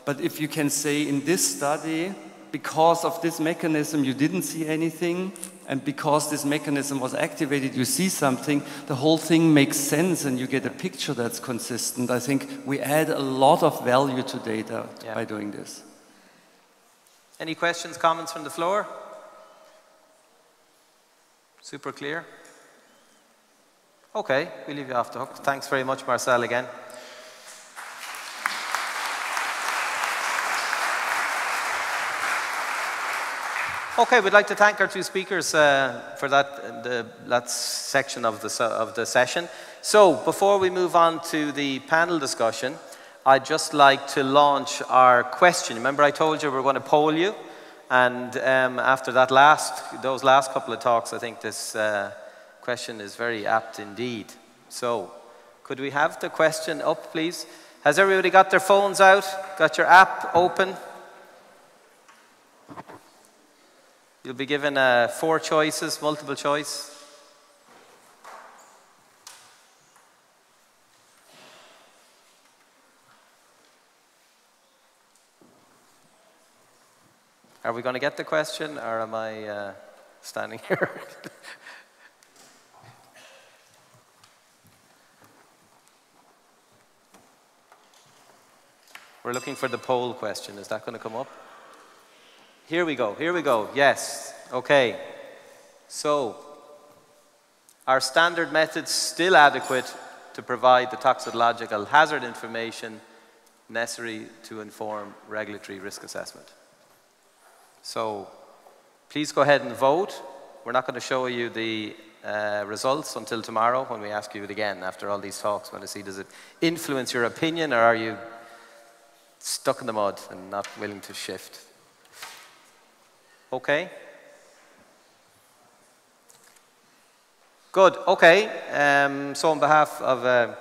But if you can say in this study, because of this mechanism, you didn't see anything, and because this mechanism was activated, you see something, the whole thing makes sense and you get a picture that's consistent. I think we add a lot of value to data yeah. by doing this. Any questions, comments from the floor? Super clear. Okay, we leave you off the hook. Thanks very much, Marcel, again. Okay, we'd like to thank our two speakers uh, for that, the, that section of the, of the session. So, before we move on to the panel discussion, I'd just like to launch our question. Remember I told you we were going to poll you? And um, after that last, those last couple of talks, I think this... Uh, question is very apt indeed. So, could we have the question up, please? Has everybody got their phones out? Got your app open? You'll be given uh, four choices, multiple choice. Are we going to get the question, or am I uh, standing here? We're looking for the poll question. Is that going to come up? Here we go. Here we go. Yes. Okay. So, are standard methods still adequate to provide the toxicological hazard information necessary to inform regulatory risk assessment? So, please go ahead and vote. We're not going to show you the Uh, results until tomorrow when we ask you it again. After all these talks, we want to see, does it influence your opinion or are you stuck in the mud and not willing to shift? Okay. Good. Okay. Um, so on behalf of uh,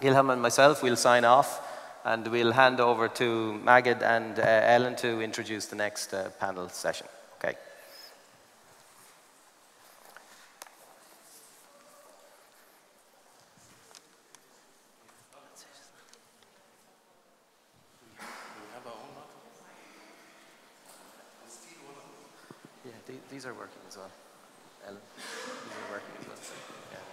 Ilham and myself will sign off, and we'll hand over to Maged and uh, Ellen to introduce the next uh, panel session. Okay. Yeah, th these are working as well, Ellen. These are working as well. Yeah.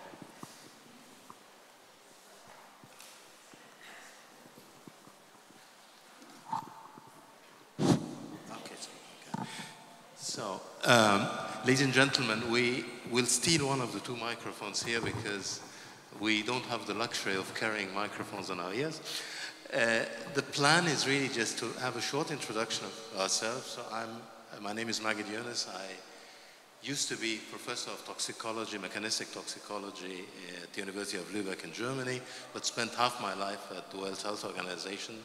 So, um, ladies and gentlemen, we will steal one of the two microphones here because we don't have the luxury of carrying microphones on our ears. Uh, the plan is really just to have a short introduction of ourselves. So I'm, my name is Maged Younes. I used to be professor of toxicology, mechanistic toxicology at the University of Lübeck in Germany, but spent half my life at the World Health Organization.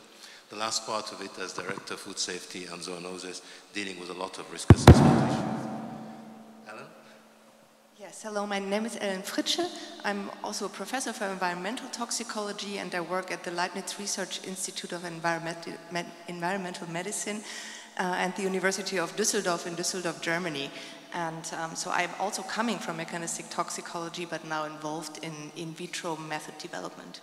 The last part of it as Director of Food Safety and Zoonoses, dealing with a lot of risk assessment issues. Ellen? Yes, hello, my name is Ellen Fritsche. I'm also a professor of environmental toxicology, and I work at the Leibniz Research Institute of Environment, Med, Environmental Medicine uh, at the University of Düsseldorf in Düsseldorf, Germany. And um, so I'm also coming from mechanistic toxicology, but now involved in in vitro method development.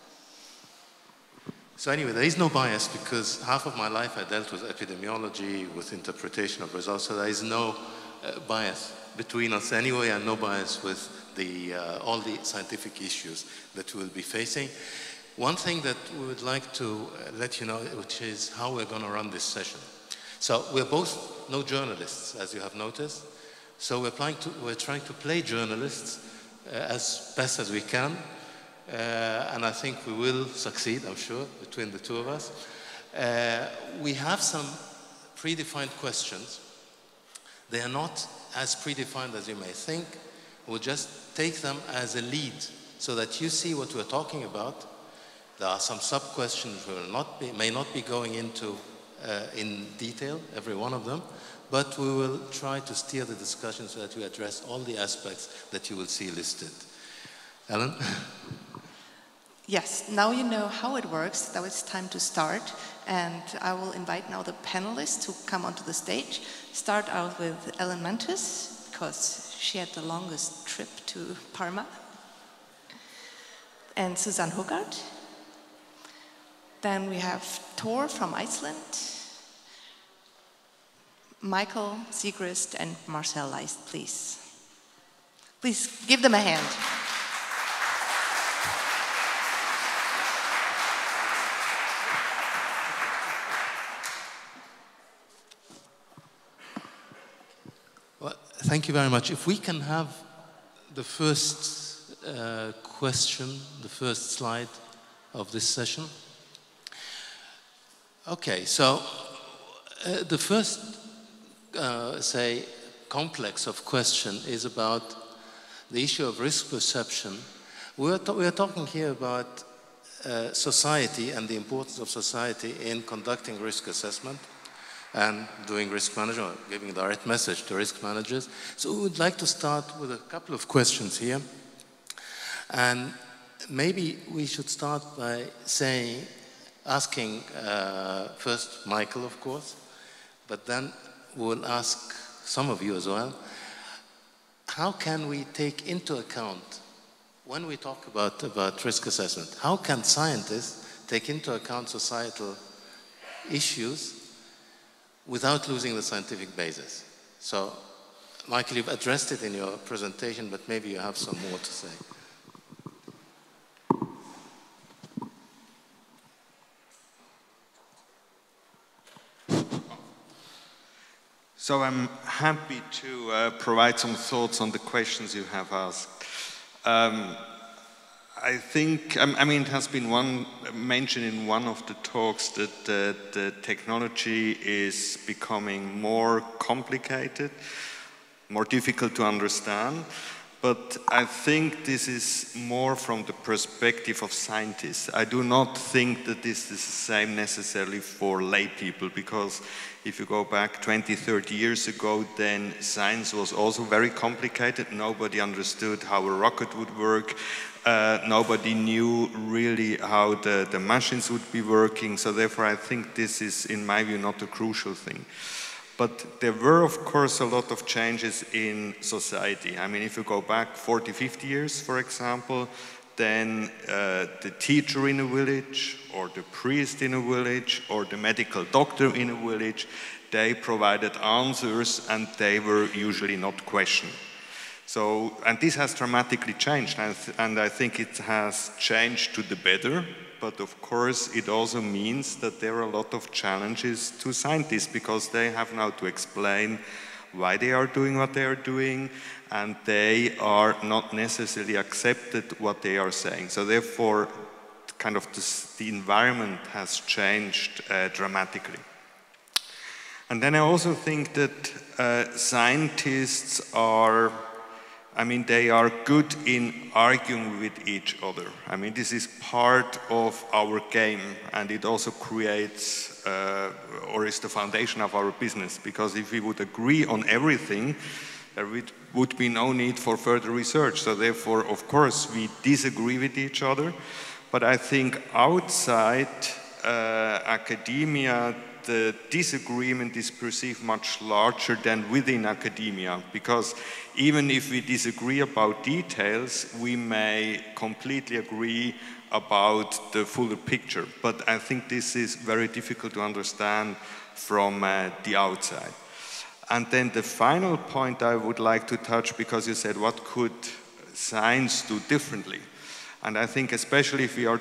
So anyway, there is no bias because half of my life I dealt with epidemiology, with interpretation of results, so there is no uh, bias between us anyway, and no bias with the, uh, all the scientific issues that we'll be facing. One thing that we would like to uh, let you know, which is how we're going to run this session. So we're both no journalists, as you have noticed, so we're, applying to, we're trying to play journalists uh, as best as we can. Uh, and I think we will succeed, I'm sure, between the two of us. Uh, we have some predefined questions. They are not as predefined as you may think. We'll just take them as a lead so that you see what we're talking about. There are some sub-questions we will not be, may not be going into uh, in detail, every one of them, but we will try to steer the discussion so that we address all the aspects that you will see listed. Ellen? Yes, now you know how it works, now it's time to start, and I will invite now the panelists to come onto the stage. Start out with Ellen Mantus, because she had the longest trip to Parma, and Susanne Hougaard. Then we have Thór from Iceland, Michael Siegrist, and Marcel Leist, please. Please give them a hand. Thank you very much. If we can have the first uh, question, the first slide of this session. Okay, so uh, the first, uh, say, complex of question is about the issue of risk perception. We are, we are talking here about uh, society and the importance of society in conducting risk assessment and doing risk management, giving the right message to risk managers. So we would like to start with a couple of questions here. And maybe we should start by saying, asking uh, first Michael, of course, but then we'll ask some of you as well, how can we take into account, when we talk about, about risk assessment, how can scientists take into account societal issues without losing the scientific basis? So, Michael, you've addressed it in your presentation, but maybe you have some more to say. So I'm happy to uh, provide some thoughts on the questions you have asked. Um, I think, I mean, it has been one mentioned in one of the talks that uh, the technology is becoming more complicated, more difficult to understand, but I think this is more from the perspective of scientists. I do not think that this is the same necessarily for lay people, because if you go back twenty, thirty years ago, then science was also very complicated. Nobody understood how a rocket would work. Uh, nobody knew really how the, the machines would be working, so therefore I think this is, in my view, not a crucial thing. But there were, of course, a lot of changes in society. I mean, if you go back forty, fifty years, for example, then uh, the teacher in a village, or the priest in a village, or the medical doctor in a village, they provided answers and they were usually not questioned. So, and this has dramatically changed, and, th and I think it has changed to the better, but of course it also means that there are a lot of challenges to scientists, because they have now to explain why they are doing what they are doing, and they are not necessarily accepted what they are saying. So therefore, kind of this, the environment has changed uh, dramatically. And then I also think that uh, scientists are, I mean, they are good in arguing with each other. I mean, this is part of our game, and it also creates, uh, or is the foundation of our business, because if we would agree on everything, there would be no need for further research. So therefore, of course, we disagree with each other, but I think outside uh, academia, the disagreement is perceived much larger than within academia, because even if we disagree about details, we may completely agree about the fuller picture. But I think this is very difficult to understand from uh, the outside. And then the final point I would like to touch, because you said, what could science do differently? And I think especially if we are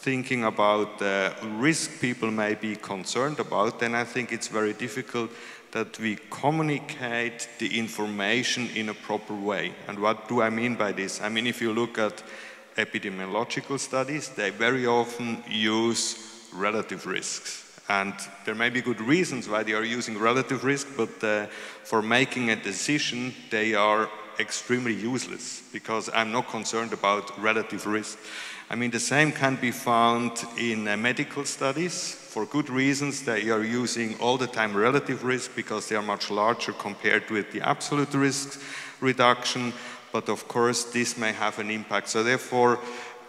thinking about the risk people may be concerned about, then I think it's very difficult that we communicate the information in a proper way. And what do I mean by this? I mean, if you look at epidemiological studies, they very often use relative risks. And there may be good reasons why they are using relative risk, but uh, for making a decision, they are extremely useless, because I'm not concerned about relative risk. I mean, the same can be found in uh, medical studies. For good reasons, they are using all the time relative risk, because they are much larger compared with the absolute risk reduction. But of course, this may have an impact. So therefore,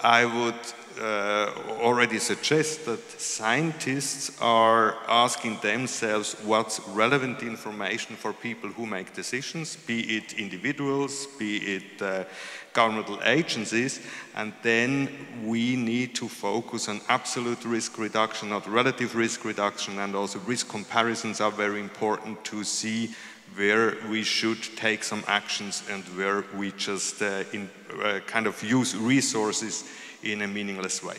I would uh, already suggest that scientists are asking themselves what's relevant information for people who make decisions, be it individuals, be it uh, governmental agencies, and then we need to focus on absolute risk reduction, not relative risk reduction, and also risk comparisons are very important to see where we should take some actions and where we just uh, in, uh, kind of use resources in a meaningless way.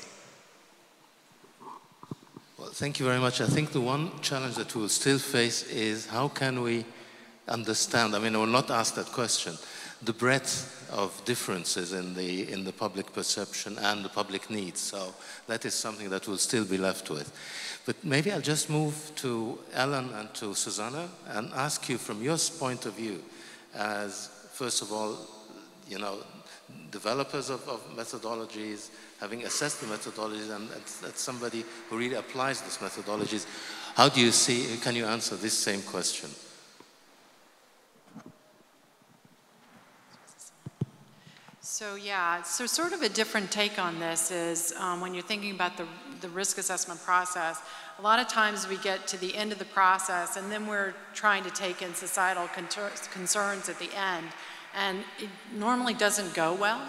Well, thank you very much. I think the one challenge that we will still face is how can we understand, I mean, I will not ask that question, the breadth of differences in the, in the public perception and the public needs. So that is something that we'll still be left with. But maybe I'll just move to Ellen and to Susanne and ask you from your point of view as, first of all, you know, developers of, of methodologies, having assessed the methodologies, and that's somebody who really applies these methodologies, how do you see, can you answer this same question? So yeah, so sort of a different take on this is um, when you're thinking about the, the risk assessment process, a lot of times we get to the end of the process and then we're trying to take in societal concerns at the end, and it normally doesn't go well.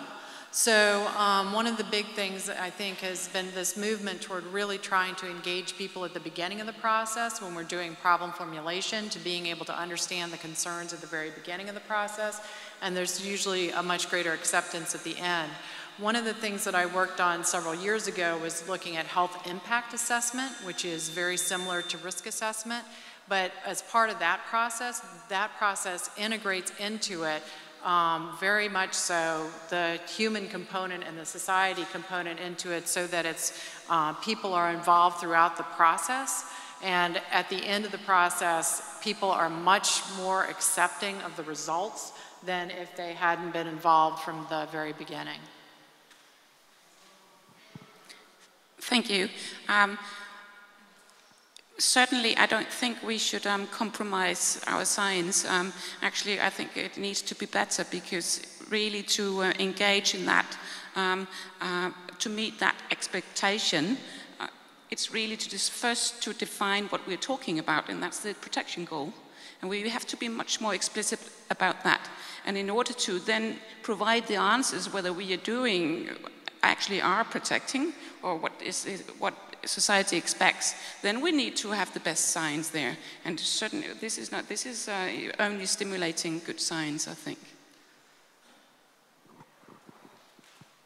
So um, one of the big things I think has been this movement toward really trying to engage people at the beginning of the process when we're doing problem formulation, to being able to understand the concerns at the very beginning of the process. And there's usually a much greater acceptance at the end. One of the things that I worked on several years ago was looking at health impact assessment, which is very similar to risk assessment. But as part of that process, that process integrates into it um, very much so the human component and the society component into it, so that it's, uh, people are involved throughout the process. And at the end of the process, people are much more accepting of the results than if they hadn't been involved from the very beginning. Thank you. Um, certainly, I don't think we should um, compromise our science. Um, actually, I think it needs to be better, because really to uh, engage in that, um, uh, to meet that expectation. Uh, it's really to just first to define what we're talking about, and that's the protection goal. And we have to be much more explicit about that. And in order to then provide the answers whether we are doing, actually are protecting, or what is, is what society expects, then we need to have the best science there. And certainly, this is not, this is uh, only stimulating good science, I think.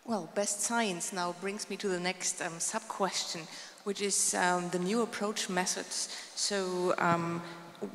Well, best science now brings me to the next um, sub-question, which is um, the new approach methods. So, um,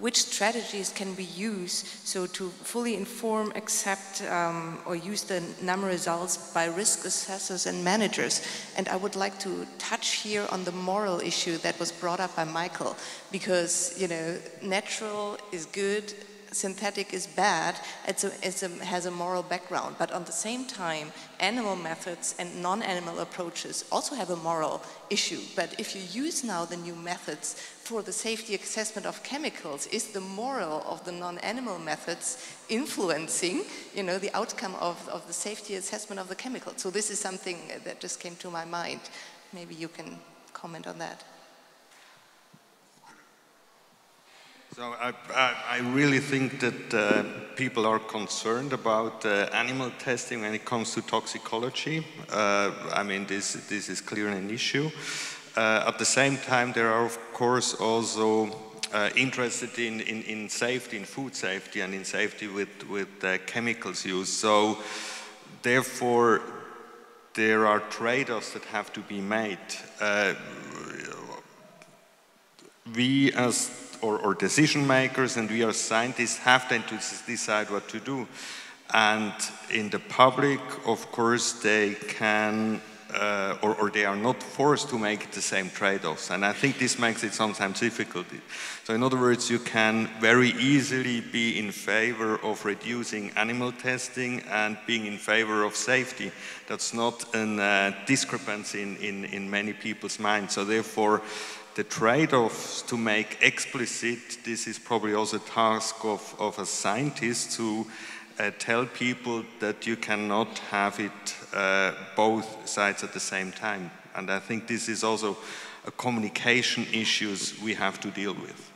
which strategies can we use so to fully inform, accept, um, or use the NAM results by risk assessors and managers? And I would like to touch here on the moral issue that was brought up by Michael, because, you know, natural is good, synthetic is bad, it's a, it's a, has a moral background, but at the same time, animal methods and non-animal approaches also have a moral issue. But if you use now the new methods for the safety assessment of chemicals, is the moral of the non-animal methods influencing, you know, the outcome of, of the safety assessment of the chemical? So this is something that just came to my mind. Maybe you can comment on that. So I, I, I really think that uh, people are concerned about uh, animal testing when it comes to toxicology. Uh, I mean, this, this is clearly an issue. Uh, at the same time, there are, of course, also uh, interested in, in, in safety, in food safety, and in safety with, with uh, chemicals used. So, therefore, there are trade-offs that have to be made. Uh, we as Or, or decision makers, and we as scientists have then to decide what to do. And in the public, of course, they can, uh, or, or they are not forced to make the same trade-offs. And I think this makes it sometimes difficult. So in other words, you can very easily be in favor of reducing animal testing and being in favor of safety. That's not a uh, discrepancy in, in, in many people's minds. So therefore, the trade-offs to make explicit, this is probably also a task of, of a scientist to uh, tell people that you cannot have it uh, both sides at the same time. And I think this is also a communication issues we have to deal with.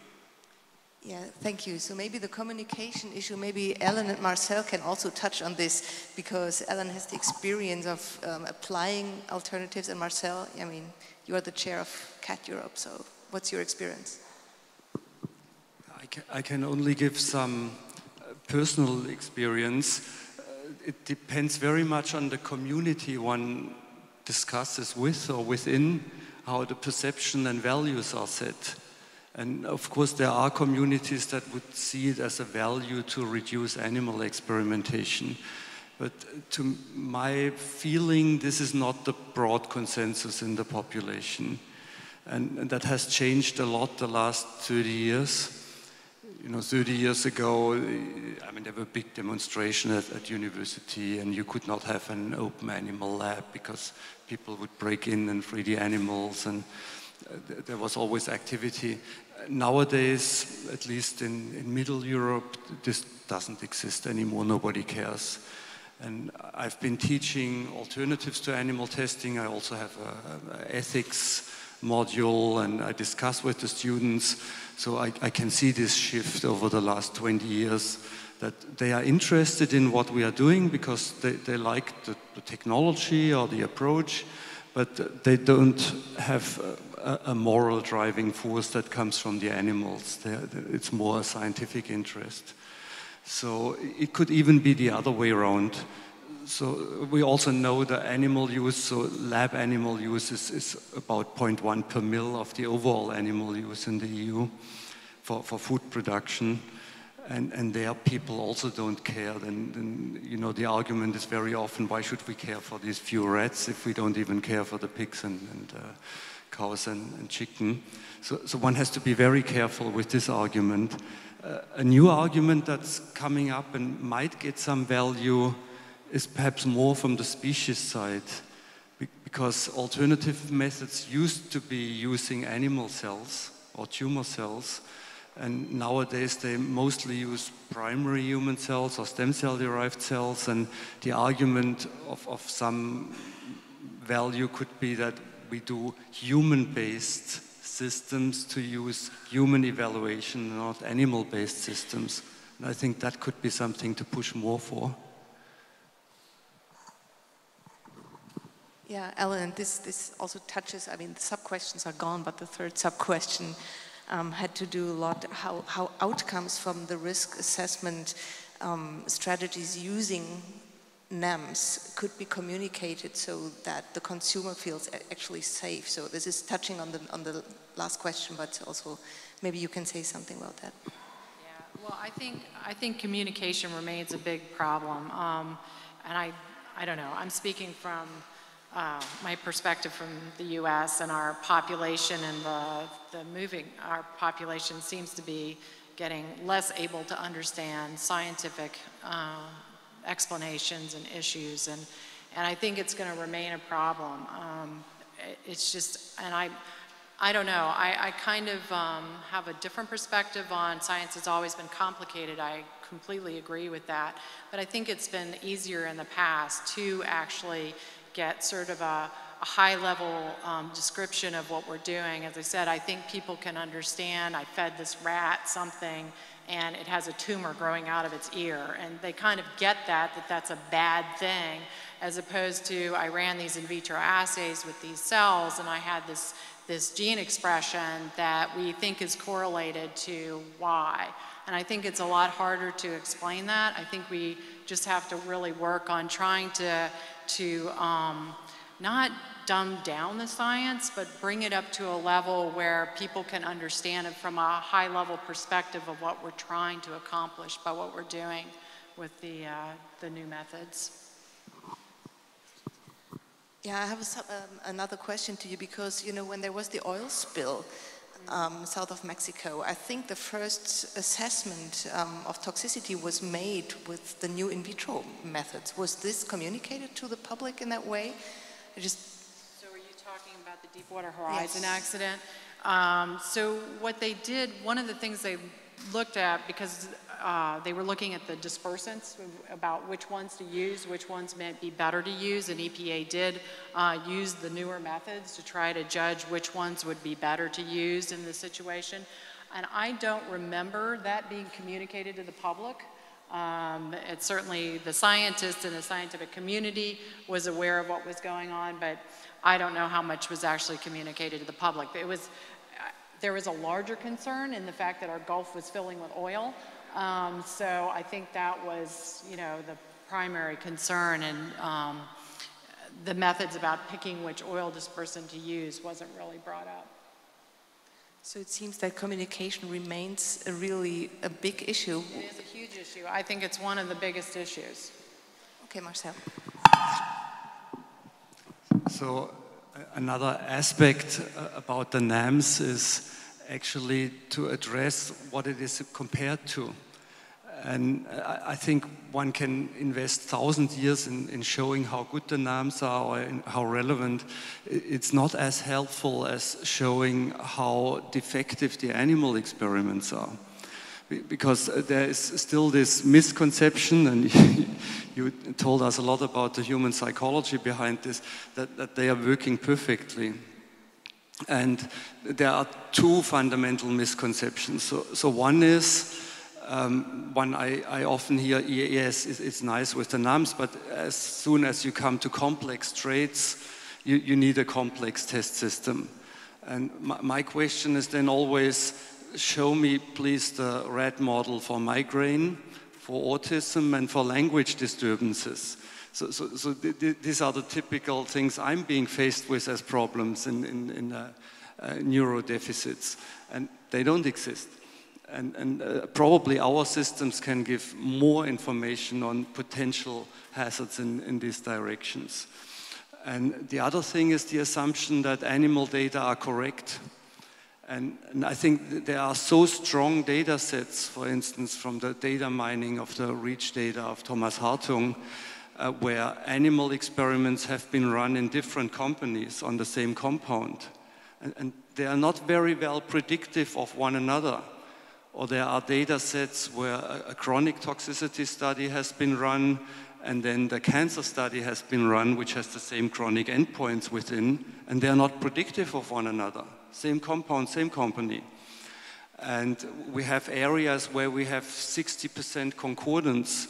Yeah, thank you. So maybe the communication issue, maybe Ellen and Marcel can also touch on this, because Ellen has the experience of um, applying alternatives, and Marcel, I mean, you are the chair of C A T Europe, so what's your experience? I can, I can only give some uh, personal experience. Uh, it depends very much on the community one discusses with or within, how the perception and values are set. And of course, there are communities that would see it as a value to reduce animal experimentation. But to my feeling, this is not the broad consensus in the population. And, and that has changed a lot the last thirty years. You know, thirty years ago, I mean, there were big demonstrations at, at university, and you could not have an open animal lab because people would break in and free the animals, and th there was always activity. Nowadays, at least in, in Middle Europe, this doesn't exist anymore, nobody cares. And I've been teaching alternatives to animal testing. I also have an ethics module, and I discuss with the students. So I, I can see this shift over the last twenty years, that they are interested in what we are doing because they, they like the, the technology or the approach, but they don't have a, a moral driving force that comes from the animals. They're, it's more a scientific interest. So it could even be the other way around. So we also know the animal use, so lab animal use is, is about zero point one per mil of the overall animal use in the E U for, for food production. And, and there people also don't care. Then, then, you know, the argument is very often, why should we care for these few rats if we don't even care for the pigs and, and uh, cows and, and chicken? So, so one has to be very careful with this argument. Uh, a new argument that's coming up and might get some value is perhaps more from the species side, be because alternative methods used to be using animal cells or tumor cells, And nowadays they mostly use primary human cells or stem cell-derived cells, and the argument of, of some value could be that we do human-based systems to use human evaluation, not animal-based systems. And I think that could be something to push more for. Yeah, Ellen, this, this also touches, I mean, the sub-questions are gone, but the third sub-question um, had to do a lot how, how outcomes from the risk assessment um, strategies using NAMs could be communicated so that the consumer feels actually safe. So this is touching on the, on the last question, but also maybe you can say something about that. Yeah, well, I think, I think communication remains a big problem. Um, and I, I don't know, I'm speaking from uh, my perspective from the U S and our population and the, the moving, our population seems to be getting less able to understand scientific uh, explanations and issues, and and I think it's going to remain a problem. Um, it, it's just, and I, I don't know. I, I kind of um, have a different perspective on science. It's always been complicated. I completely agree with that, but I think it's been easier in the past to actually get sort of a, a high-level um, description of what we're doing. As I said, I think people can understand. I fed this rat something, and it has a tumor growing out of its ear. And they kind of get that, that that's a bad thing, as opposed to I ran these in vitro assays with these cells and I had this, this gene expression that we think is correlated to Y. And I think it's a lot harder to explain that. I think we just have to really work on trying to, to um, not dumb down the science, but bring it up to a level where people can understand it from a high-level perspective of what we're trying to accomplish by what we're doing with the, uh, the new methods. Yeah, I have a, um, another question to you because, you know, when there was the oil spill um, south of Mexico, I think the first assessment um, of toxicity was made with the new in vitro methods. Was this communicated to the public in that way? I just about the Deepwater Horizon yes. accident. Um, so what they did, one of the things they looked at, because uh, they were looking at the dispersants, about which ones to use, which ones might be better to use, and E P A did uh, use the newer methods to try to judge which ones would be better to use in this situation. And I don't remember that being communicated to the public. Um, it's certainly the scientists and the scientific community was aware of what was going on, but I don't know how much was actually communicated to the public. It was, uh, there was a larger concern in the fact that our Gulf was filling with oil. Um, so I think that was, you know, the primary concern, and um, the methods about picking which oil dispersant to use wasn't really brought up. So it seems that communication remains a really a big issue. It is a huge issue. I think it's one of the biggest issues. Okay, Marcel. So another aspect about the NAMs is actually to address what it is compared to. And I think one can invest thousand years in, in showing how good the NAMs are or in how relevant. It's not as helpful as showing how defective the animal experiments are. Because there is still this misconception, and you told us a lot about the human psychology behind this, that, that they are working perfectly. And there are two fundamental misconceptions. So, so one is, Um, one I, I often hear, yes, it's, it's nice with the NAMs, but as soon as you come to complex traits, you, you need a complex test system. And my, my question is then always, show me please the rat model for migraine, for autism, and for language disturbances. So, so, so th th these are the typical things I'm being faced with as problems in, in, in uh, uh, neurodeficits, and they don't exist. And, and uh, probably our systems can give more information on potential hazards in, in these directions. And the other thing is the assumption that animal data are correct. And, and I think there are so strong data sets, for instance, from the data mining of the REACH data of Thomas Hartung, uh, where animal experiments have been run in different companies on the same compound. And, and they are not very well predictive of one another. or there are data sets where a, a chronic toxicity study has been run and then the cancer study has been run, which has the same chronic endpoints within, and they are not predictive of one another. Same compound, same company. And we have areas where we have sixty percent concordance,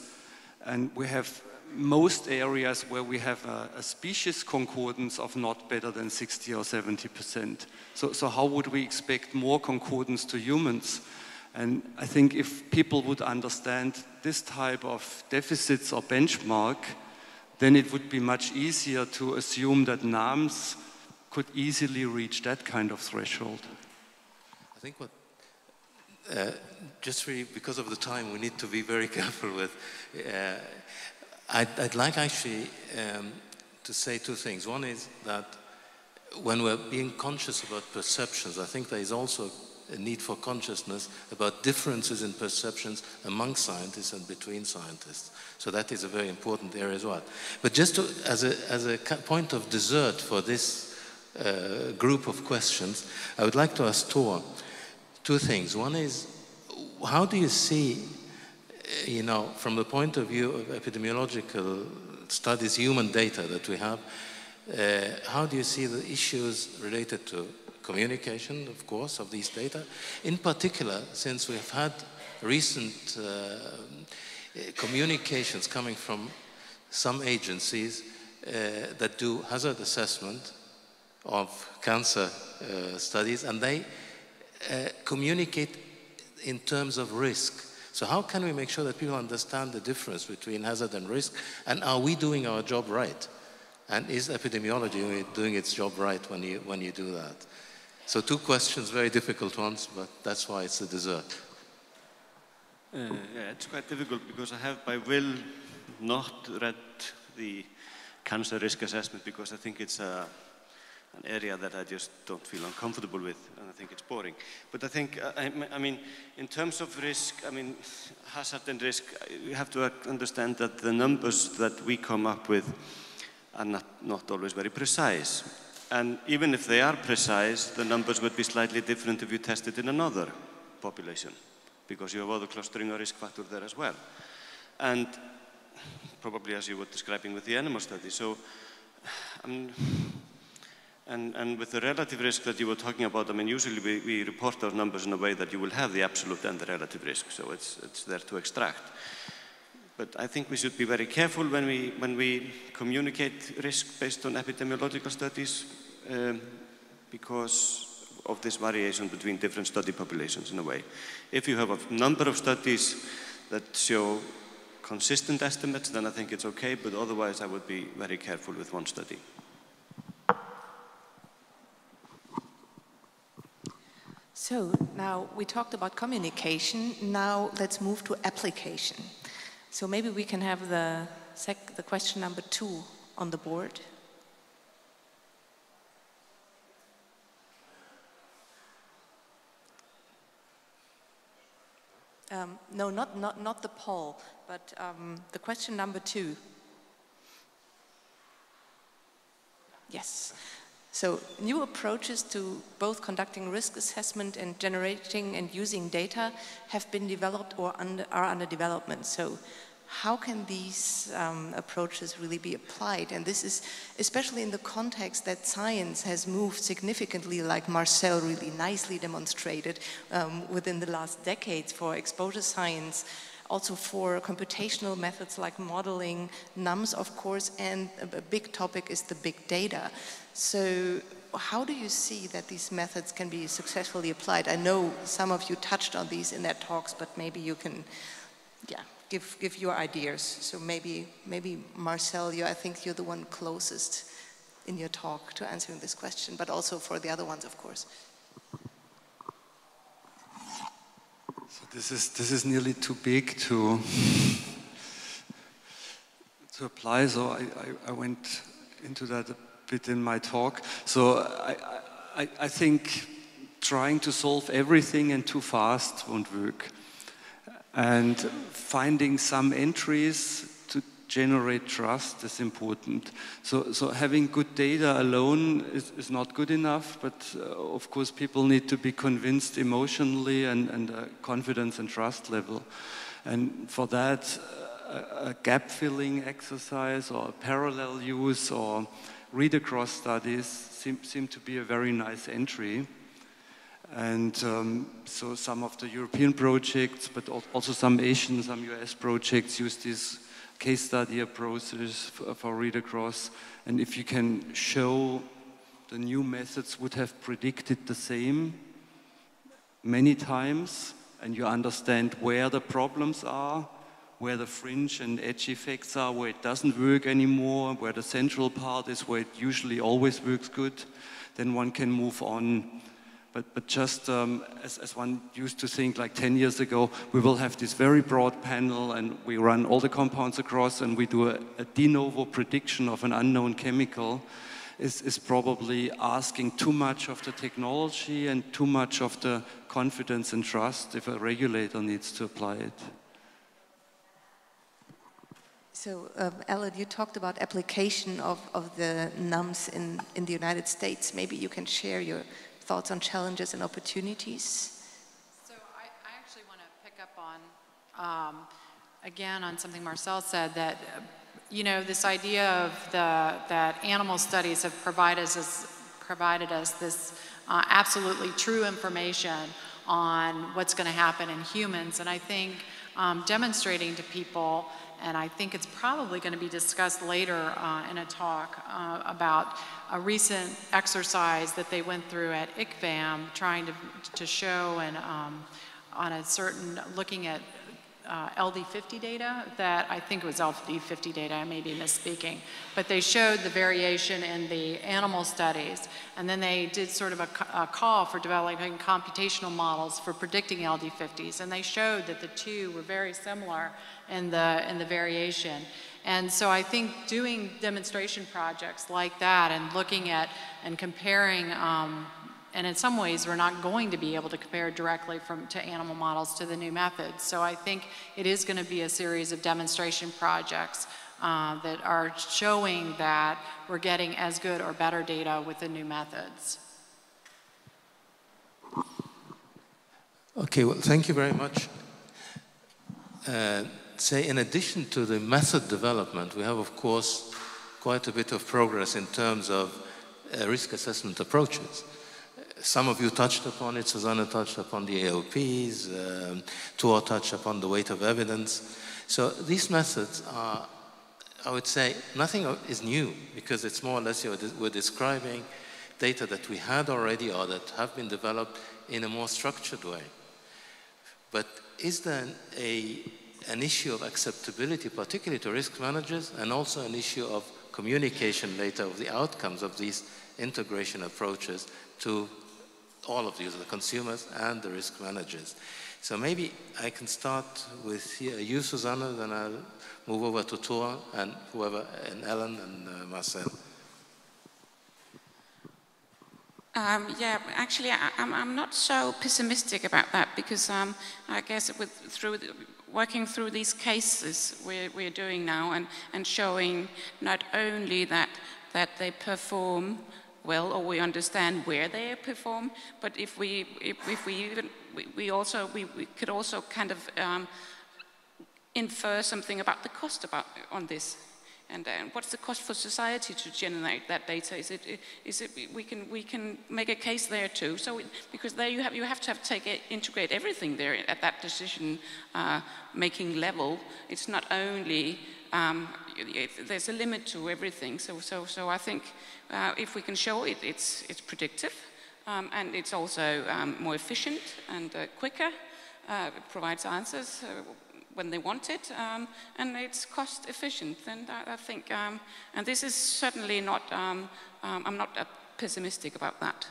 and we have most areas where we have a, a species concordance of not better than sixty or seventy percent. So, so how would we expect more concordance to humans? And I think if people would understand this type of deficits or benchmark, then it would be much easier to assume that N A M S could easily reach that kind of threshold. I think what, uh, just really because of the time, we need to be very careful with, uh, I'd, I'd like actually um, to say two things. One is that when we're being conscious about perceptions, I think there is also a need for consciousness about differences in perceptions among scientists and between scientists. So that is a very important area as well. But just to, as, a, as a point of dessert for this uh, group of questions, I would like to ask Thor two things. One is, how do you see, you know, from the point of view of epidemiological studies, human data that we have, uh, how do you see the issues related to communication, of course, of these data? In particular, since we have had recent uh, communications coming from some agencies uh, that do hazard assessment of cancer uh, studies, and they uh, communicate in terms of risk. So how can we make sure that people understand the difference between hazard and risk, and are we doing our job right? And is epidemiology doing its job right when you, when you do that? So two questions, very difficult ones, but that's why it's a dessert. Uh, yeah, it's quite difficult because I have by will not read the cancer risk assessment because I think it's a, an area that I just don't feel uncomfortable with, and I think it's boring. But I think, I, I mean, in terms of risk, I mean, hazard and risk, you have to understand that the numbers that we come up with are not, not always very precise. And even if they are precise, the numbers would be slightly different if you tested in another population, because you have other clustering or risk factor there as well. And probably as you were describing with the animal study. So, um, and, and with the relative risk that you were talking about, I mean, usually we, we report our numbers in a way that you will have the absolute and the relative risk, so it's, it's there to extract. But I think we should be very careful when we, when we communicate risk based on epidemiological studies um, because of this variation between different study populations in a way. If you have a number of studies that show consistent estimates, then I think it's okay, but otherwise I would be very careful with one study. So now we talked about communication, now let's move to application. So maybe we can have the, sec the question number two on the board. Um, no, not, not, not the poll, but um, the question number two. Yes. So new approaches to both conducting risk assessment and generating and using data have been developed or under, are under development. So how can these um, approaches really be applied? And this is especially in the context that science has moved significantly, like Marcel really nicely demonstrated um, within the last decades for exposure science, also for computational methods like modeling, N U M S of course, and a big topic is the big data. So how do you see that these methods can be successfully applied? I know some of you touched on these in their talks, but maybe you can yeah, give, give your ideas. So maybe, maybe Marcel, you, I think you're the one closest in your talk to answering this question, but also for the other ones, of course. So this is, this is nearly too big to, to apply, so I, I, I went into that a bit in my talk. So I, I, I think trying to solve everything and too fast won't work. And finding some entries to generate trust is important. So, so having good data alone is, is not good enough, but uh, of course people need to be convinced emotionally and, and uh, confidence and trust level. And for that, uh, a gap-filling exercise or a parallel use or read-across studies seem, seem to be a very nice entry. And um, so some of the European projects, but also some Asian, some U S projects use this case study approaches for, for read across. And if you can show the new methods would have predicted the same many times, and you understand where the problems are, where the fringe and edge effects are, where it doesn't work anymore, where the central part is where it usually always works good, then one can move on. But, but just um, as, as one used to think like ten years ago, we will have this very broad panel and we run all the compounds across and we do a, a de novo prediction of an unknown chemical, is, is probably asking too much of the technology and too much of the confidence and trust if a regulator needs to apply it. So, um, Ellen, you talked about application of, of the N U M S in, in the United States. Maybe you can share your thoughts on challenges and opportunities. So I, I actually want to pick up on, um, again, on something Marcel said, that, uh, you know, this idea of the, that animal studies have provided us, provided us this uh, absolutely true information on what's going to happen in humans. And I think um, demonstrating to people, and I think it's probably going to be discussed later uh, in a talk uh, about a recent exercise that they went through at I C V A M, trying to, to show and um, on a certain, looking at uh, L D fifty data that, I think it was L D fifty data, I may be misspeaking, but they showed the variation in the animal studies, and then they did sort of a, a call for developing computational models for predicting L D fifties, and they showed that the two were very similar in the, in the variation. And so I think doing demonstration projects like that and looking at and comparing, um, and in some ways we're not going to be able to compare directly from, to animal models to the new methods. So I think it is going to be a series of demonstration projects uh, that are showing that we're getting as good or better data with the new methods. Okay, well, thank you very much. Uh, Say, in addition to the method development, we have, of course, quite a bit of progress in terms of uh, risk assessment approaches. Some of you touched upon it. Susanne touched upon the A O Ps. Um, Tor touched upon the weight of evidence. So these methods are, I would say, nothing is new, because it's more or less you we're describing data that we had already or that have been developed in a more structured way. But is there a an issue of acceptability, particularly to risk managers, and also an issue of communication later of the outcomes of these integration approaches to all of these, the consumers and the risk managers. So maybe I can start with you, Susanne, then I'll move over to Tor and whoever, and Ellen and uh, Marcel. Um, yeah, actually, I, I'm, I'm not so pessimistic about that, because um, I guess with, through the, working through these cases we're, we're doing now and, and showing not only that, that they perform well, or we understand where they perform, but if we, if, if we even, we, we also, we, we could also kind of um, infer something about the cost about, on this. And uh, what's the cost for society to generate that data? Is it? Is it? We can we can make a case there too. So we, because there you have you have to have take it, integrate everything there at that decision uh, making level. It's not only um, it, there's a limit to everything. So so so I think uh, if we can show it, it's it's predictive, um, and it's also um, more efficient and uh, quicker. Uh, it provides answers. Uh, when they want it, um, and it's cost efficient. And I, I think, um, and this is certainly not, um, um, I'm not uh, pessimistic about that.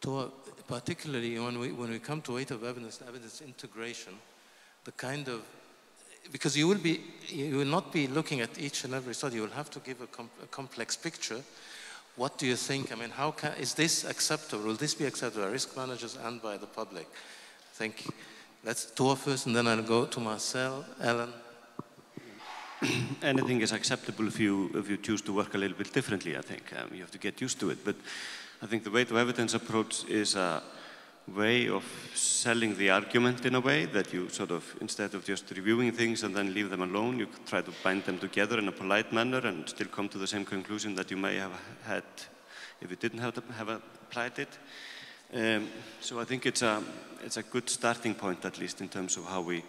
Tor, particularly when we, when we come to weight of evidence, evidence integration, the kind of, because you will be, you will not be looking at each and every study, you will have to give a, com a complex picture. What do you think? I mean, how can, is this acceptable? Will this be acceptable by risk managers and by the public? Thank you. Let's Tor first, and then I'll go to Marcel, Ellen, anything is acceptable if you, if you choose to work a little bit differently, I think. Um, you have to get used to it. But I think the weight of evidence approach is a way of selling the argument in a way that you sort of, instead of just reviewing things and then leave them alone, you try to bind them together in a polite manner and still come to the same conclusion that you may have had if you didn't have, to have applied it. Um, so I think it's a, it's a good starting point, at least in terms of how we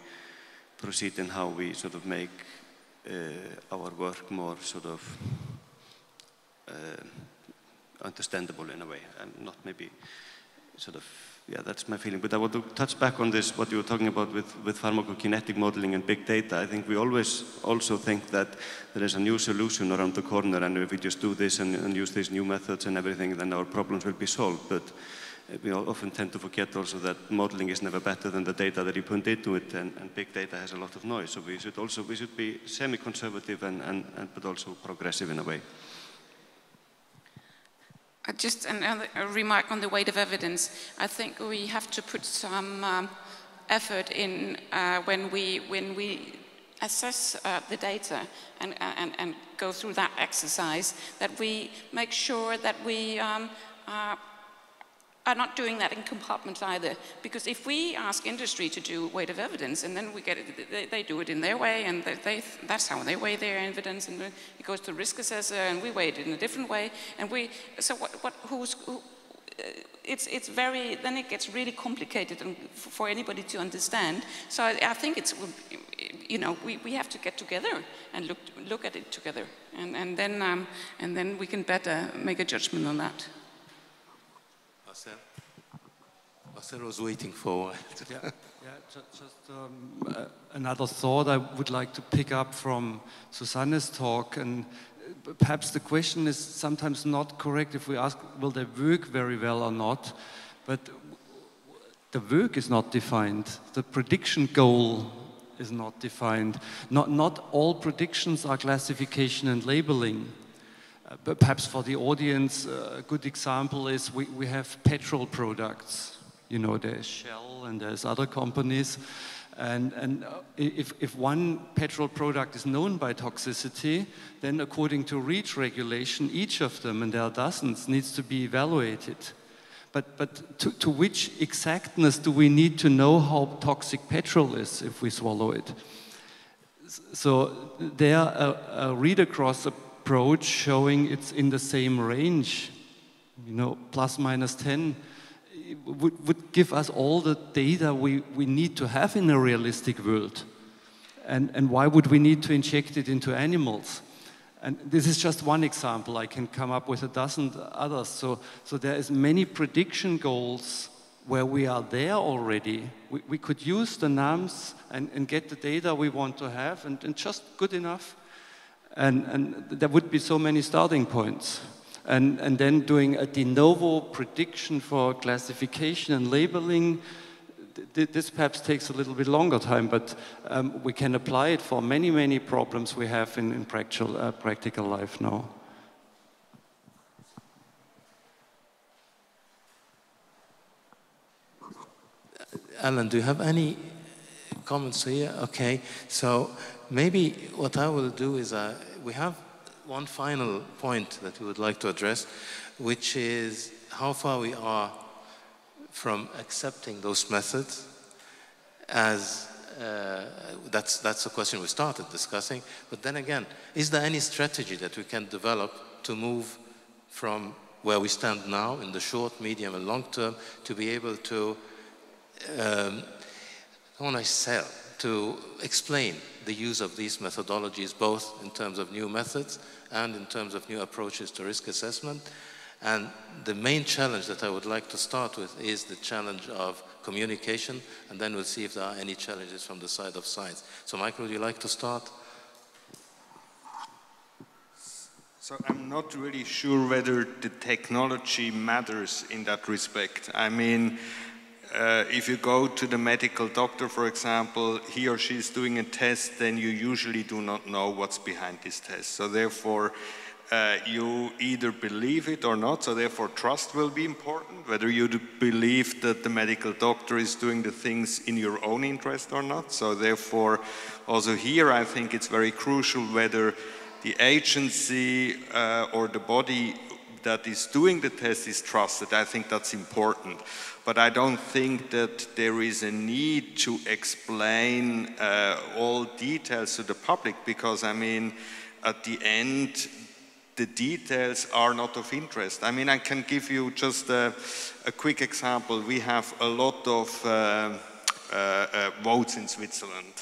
proceed and how we sort of make uh, our work more sort of uh, understandable in a way, and not maybe sort of, yeah, that's my feeling. But I want to touch back on this, what you were talking about with, with pharmacokinetic modeling and big data. I think we always also think that there is a new solution around the corner, and if we just do this and, and use these new methods and everything, then our problems will be solved. But we often tend to forget also that modeling is never better than the data that you put into it, and, and big data has a lot of noise. So we should also we should be semi-conservative and, and, and but also progressive in a way. Just another remark on the weight of evidence. I think we have to put some um, effort in uh, when we when we assess uh, the data and, and and go through that exercise. That we make sure that we. Um, uh, are not doing that in compartments either, because if we ask industry to do weight of evidence and then we get it, they, they do it in their way, and they, they, that's how they weigh their evidence, and it goes to risk assessor and we weigh it in a different way, and we, so what, what who's, who, it's, it's very, then it gets really complicated and for anybody to understand. So I, I think it's, you know, we, we have to get together and look, look at it together, and, and, then, um, and then we can better make a judgment on that. Marcel. Marcel was waiting for a while. Yeah, yeah, ju just um, uh, another thought I would like to pick up from Susanne's talk, and uh, perhaps the question is sometimes not correct if we ask, will they work very well or not? But the work is not defined. The prediction goal is not defined. Not, not all predictions are classification and labeling. But perhaps for the audience, uh, a good example is we, we have petrol products. You know, there's Shell and there's other companies. And, and if, if one petrol product is known by toxicity, then according to REACH regulation, each of them, and there are dozens, needs to be evaluated. But, but to, to which exactness do we need to know how toxic petrol is if we swallow it? So there, a, a read across a approach showing it's in the same range, you know, plus minus ten, would, would give us all the data we, we need to have in a realistic world. And, and why would we need to inject it into animals? And this is just one example. I can come up with a dozen others. So, so there is many prediction goals where we are there already. We, we could use the N A M S and, and get the data we want to have, and, and just good enough. And, and there would be so many starting points. And, and then doing a de novo prediction for classification and labeling, th this perhaps takes a little bit longer time, but um, we can apply it for many, many problems we have in, in practical, uh, practical life now. Ellen, do you have any comments here? Okay, so maybe what I will do is uh, we have one final point that we would like to address, which is how far we are from accepting those methods as, uh, that's, that's the question we started discussing. But then again, is there any strategy that we can develop to move from where we stand now in the short, medium and long term to be able to, um, I don't want to sell, to explain the use of these methodologies, both in terms of new methods and in terms of new approaches to risk assessment. And the main challenge that I would like to start with is the challenge of communication, and then we'll see if there are any challenges from the side of science. So Michael, would you like to start? So I'm not really sure whether the technology matters in that respect. I mean, Uh, if you go to the medical doctor, for example, he or she is doing a test, then you usually do not know what's behind this test. So therefore, uh, you either believe it or not, so therefore trust will be important, whether you do believe that the medical doctor is doing the things in your own interest or not. So therefore, also here, I think it's very crucial whether the agency uh, or the body that is doing the test is trusted. I think that's important. But I don't think that there is a need to explain uh, all details to the public, because, I mean, at the end, the details are not of interest. I mean, I can give you just a, a quick example. We have a lot of uh, uh, uh, votes in Switzerland.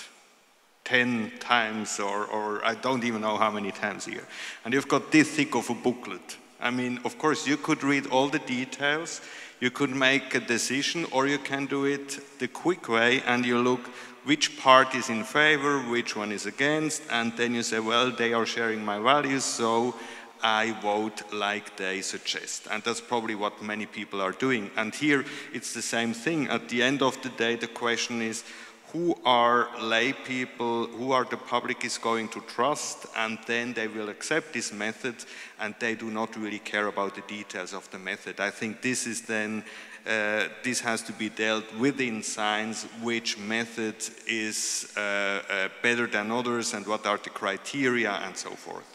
ten times, or, or I don't even know how many times a year. And you've got this thick of a booklet. I mean, of course, you could read all the details, you could make a decision, or you can do it the quick way, and you look which part is in favor, which one is against, and then you say, well, they are sharing my values, so I vote like they suggest. And that's probably what many people are doing. And here, it's the same thing. At the end of the day, the question is, who are lay people, who are the public is going to trust, and then they will accept this method, and they do not really care about the details of the method. I think this is then, uh, this has to be dealt within science, which method is uh, uh, better than others, and what are the criteria, and so forth.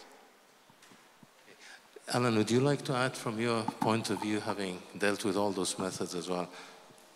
Ellen, would you like to add from your point of view, having dealt with all those methods as well?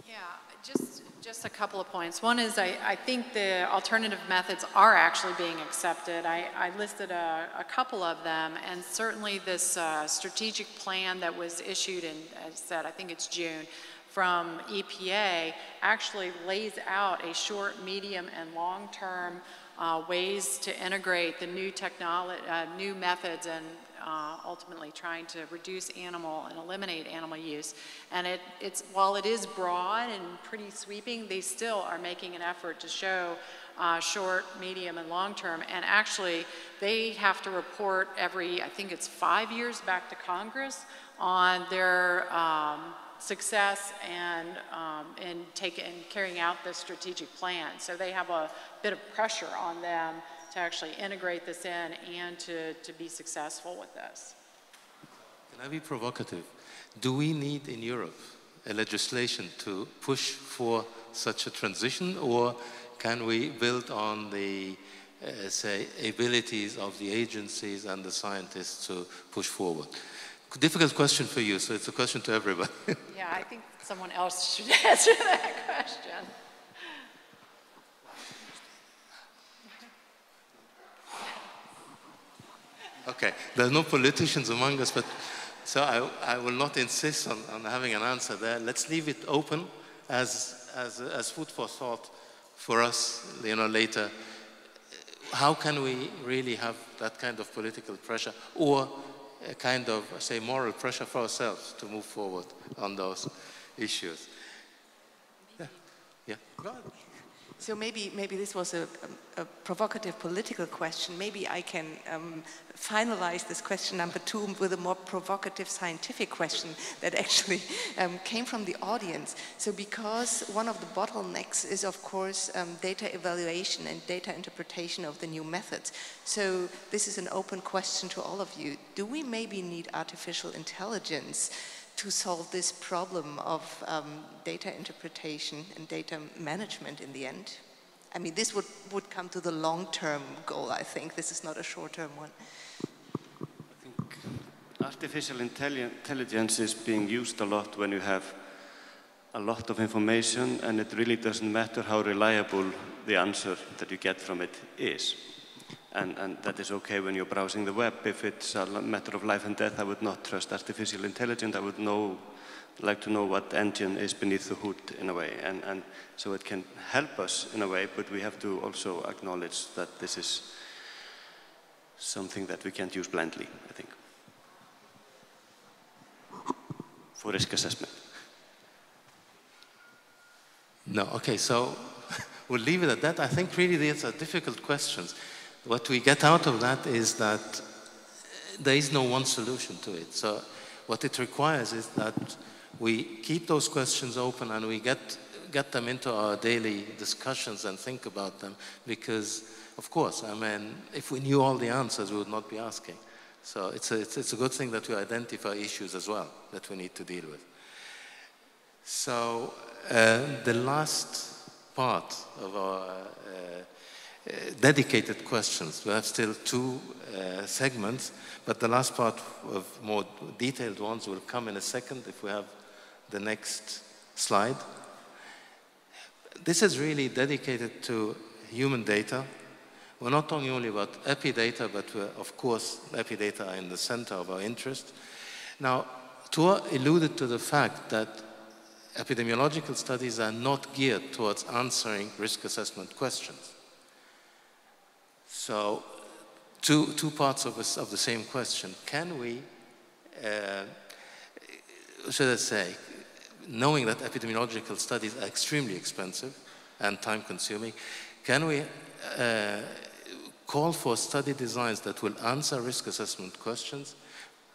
Yeah, just... Just a couple of points. One is I, I think the alternative methods are actually being accepted. I, I listed a, a couple of them, and certainly this uh, strategic plan that was issued in, as I said, I think it's June, from E P A actually lays out a short, medium, and long-term uh, ways to integrate the new technology, uh, new methods, and Uh, ultimately trying to reduce animal and eliminate animal use. And it, it's, while it is broad and pretty sweeping, they still are making an effort to show uh, short, medium, and long-term. And actually, they have to report every, I think it's five years back to Congress on their um, success and um, in, take, in carrying out the strategic plan. So they have a bit of pressure on them to actually integrate this in and to, to be successful with this. Can I be provocative? Do we need in Europe a legislation to push for such a transition, or can we build on the, uh, say, abilities of the agencies and the scientists to push forward? Difficult question for you, so it's a question to everybody. Yeah, I think someone else should answer that question. Okay, there are no politicians among us, but so I, I will not insist on, on having an answer there. Let's leave it open as, as, as food for thought for us, you know, later. How can we really have that kind of political pressure, or a kind of, say, moral pressure for ourselves to move forward on those issues? Yeah, yeah. Go ahead. So maybe, maybe this was a, a, a provocative political question. Maybe I can um, finalize this question number two with a more provocative scientific question that actually um, came from the audience. So because one of the bottlenecks is, of course, um, data evaluation and data interpretation of the new methods. So this is an open question to all of you. Do we maybe need artificial intelligence to solve this problem of um, data interpretation and data management in the end? I mean, this would, would come to the long-term goal, I think. This is not a short-term one. I think artificial intelligence is being used a lot when you have a lot of information, and it really doesn't matter how reliable the answer that you get from it is. And, and that is okay when you're browsing the web. If it's a matter of life and death, I would not trust artificial intelligence. I would know, like to know what engine is beneath the hood, in a way. And, and so it can help us in a way, but we have to also acknowledge that this is something that we can't use blindly, I think, for risk assessment. No, okay, so we'll leave it at that. I think really these are difficult questions. What we get out of that is that there is no one solution to it. So what it requires is that we keep those questions open and we get, get them into our daily discussions and think about them, because, of course, I mean, if we knew all the answers, we would not be asking. So it's a, it's, it's a good thing that we identify issues as well that we need to deal with. So uh, the last part of our uh, uh, dedicated questions, we have still two uh, segments, but the last part of more detailed ones will come in a second if we have the next slide. This is really dedicated to human data. We're not talking only about epidata, but we're, of course, epidata are in the center of our interest. Now, Thor alluded to the fact that epidemiological studies are not geared towards answering risk assessment questions. So, two, two parts of, this, of the same question. Can we, uh, should I say, knowing that epidemiological studies are extremely expensive and time-consuming, can we uh, call for study designs that will answer risk assessment questions?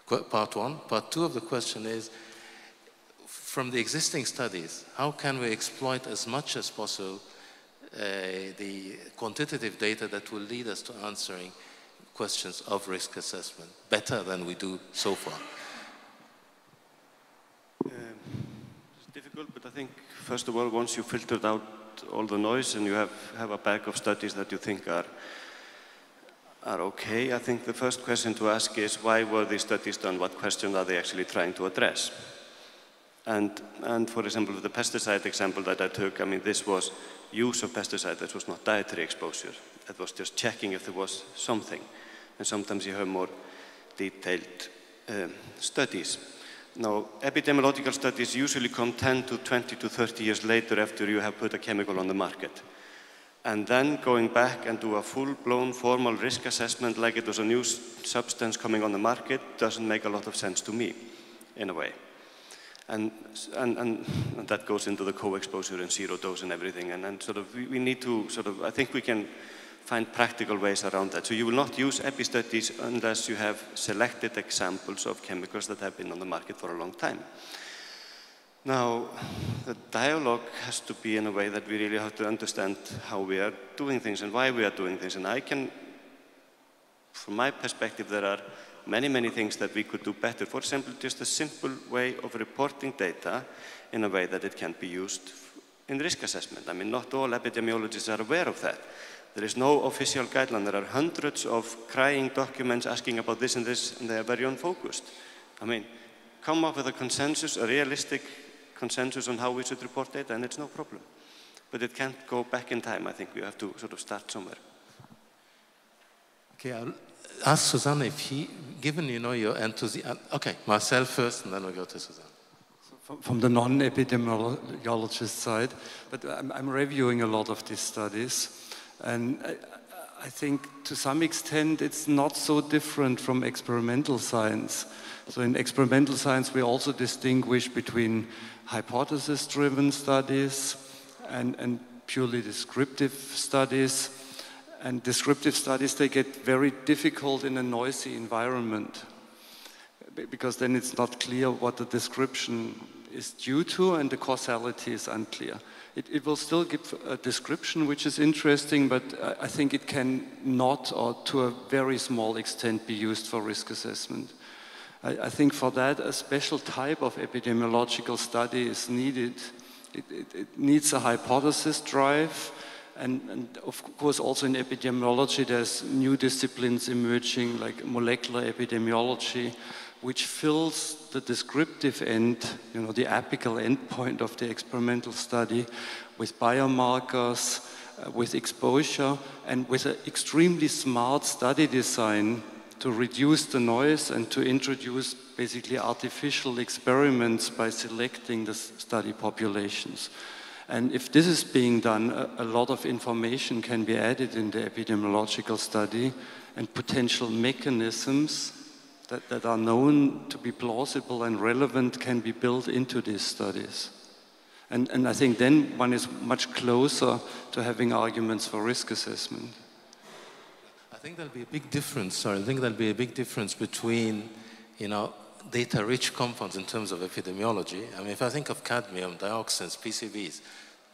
Qu- part one. Part two of the question is, from the existing studies, how can we exploit as much as possible uh, the quantitative data that will lead us to answering questions of risk assessment better than we do so far? Um. Difficult, but I think, first of all, once you've filtered out all the noise and you have, have a bag of studies that you think are, are okay, I think the first question to ask is, why were these studies done? What question are they actually trying to address? And, and for example, the pesticide example that I took, I mean, this was use of pesticide. That was not dietary exposure. That was just checking if there was something. And sometimes you have more detailed um, studies. Now, epidemiological studies usually come ten to twenty to thirty years later after you have put a chemical on the market. And then going back and do a full-blown formal risk assessment like it was a new substance coming on the market doesn't make a lot of sense to me, in a way. And, and, and, and that goes into the co-exposure and zero dose and everything. And, and sort of we, we need to sort of, I think we can find practical ways around that. So you will not use epi studies unless you have selected examples of chemicals that have been on the market for a long time. Now, the dialogue has to be in a way that we really have to understand how we are doing things and why we are doing things. And I can, from my perspective, there are many, many things that we could do better. For example, just a simple way of reporting data in a way that it can be used in risk assessment. I mean, not all epidemiologists are aware of that. There is no official guideline. There are hundreds of crying documents asking about this and this, and they are very unfocused. I mean, come up with a consensus, a realistic consensus on how we should report data, and it's no problem. But it can't go back in time. I think we have to sort of start somewhere. Okay, I'll ask Susanne if he, given you know your enthusiasm. Okay, Marcel first, and then we'll go to Susanne. From the non-epidemiologist side, but I'm, I'm reviewing a lot of these studies. And I, I think, to some extent, it's not so different from experimental science. So in experimental science, we also distinguish between hypothesis-driven studies and, and purely descriptive studies. And descriptive studies, they get very difficult in a noisy environment, because then it's not clear what the description is due to, and the causality is unclear. It, it will still give a description which is interesting, but I think it can not, or to a very small extent, be used for risk assessment. I, I think for that, a special type of epidemiological study is needed. It, it, it needs a hypothesis drive, and, and of course also in epidemiology there's new disciplines emerging, like molecular epidemiology, which fills the descriptive end, you know, the apical endpoint of the experimental study, with biomarkers, uh, with exposure, and with an extremely smart study design to reduce the noise and to introduce basically artificial experiments by selecting the study populations. And if this is being done, a, a lot of information can be added in the epidemiological study, and potential mechanisms That, that are known to be plausible and relevant can be built into these studies. And, and I think then one is much closer to having arguments for risk assessment. I think there'll be a big difference, sorry, I think there'll be a big difference between, you know, data-rich compounds in terms of epidemiology. I mean, if I think of cadmium, dioxins, P C Bs,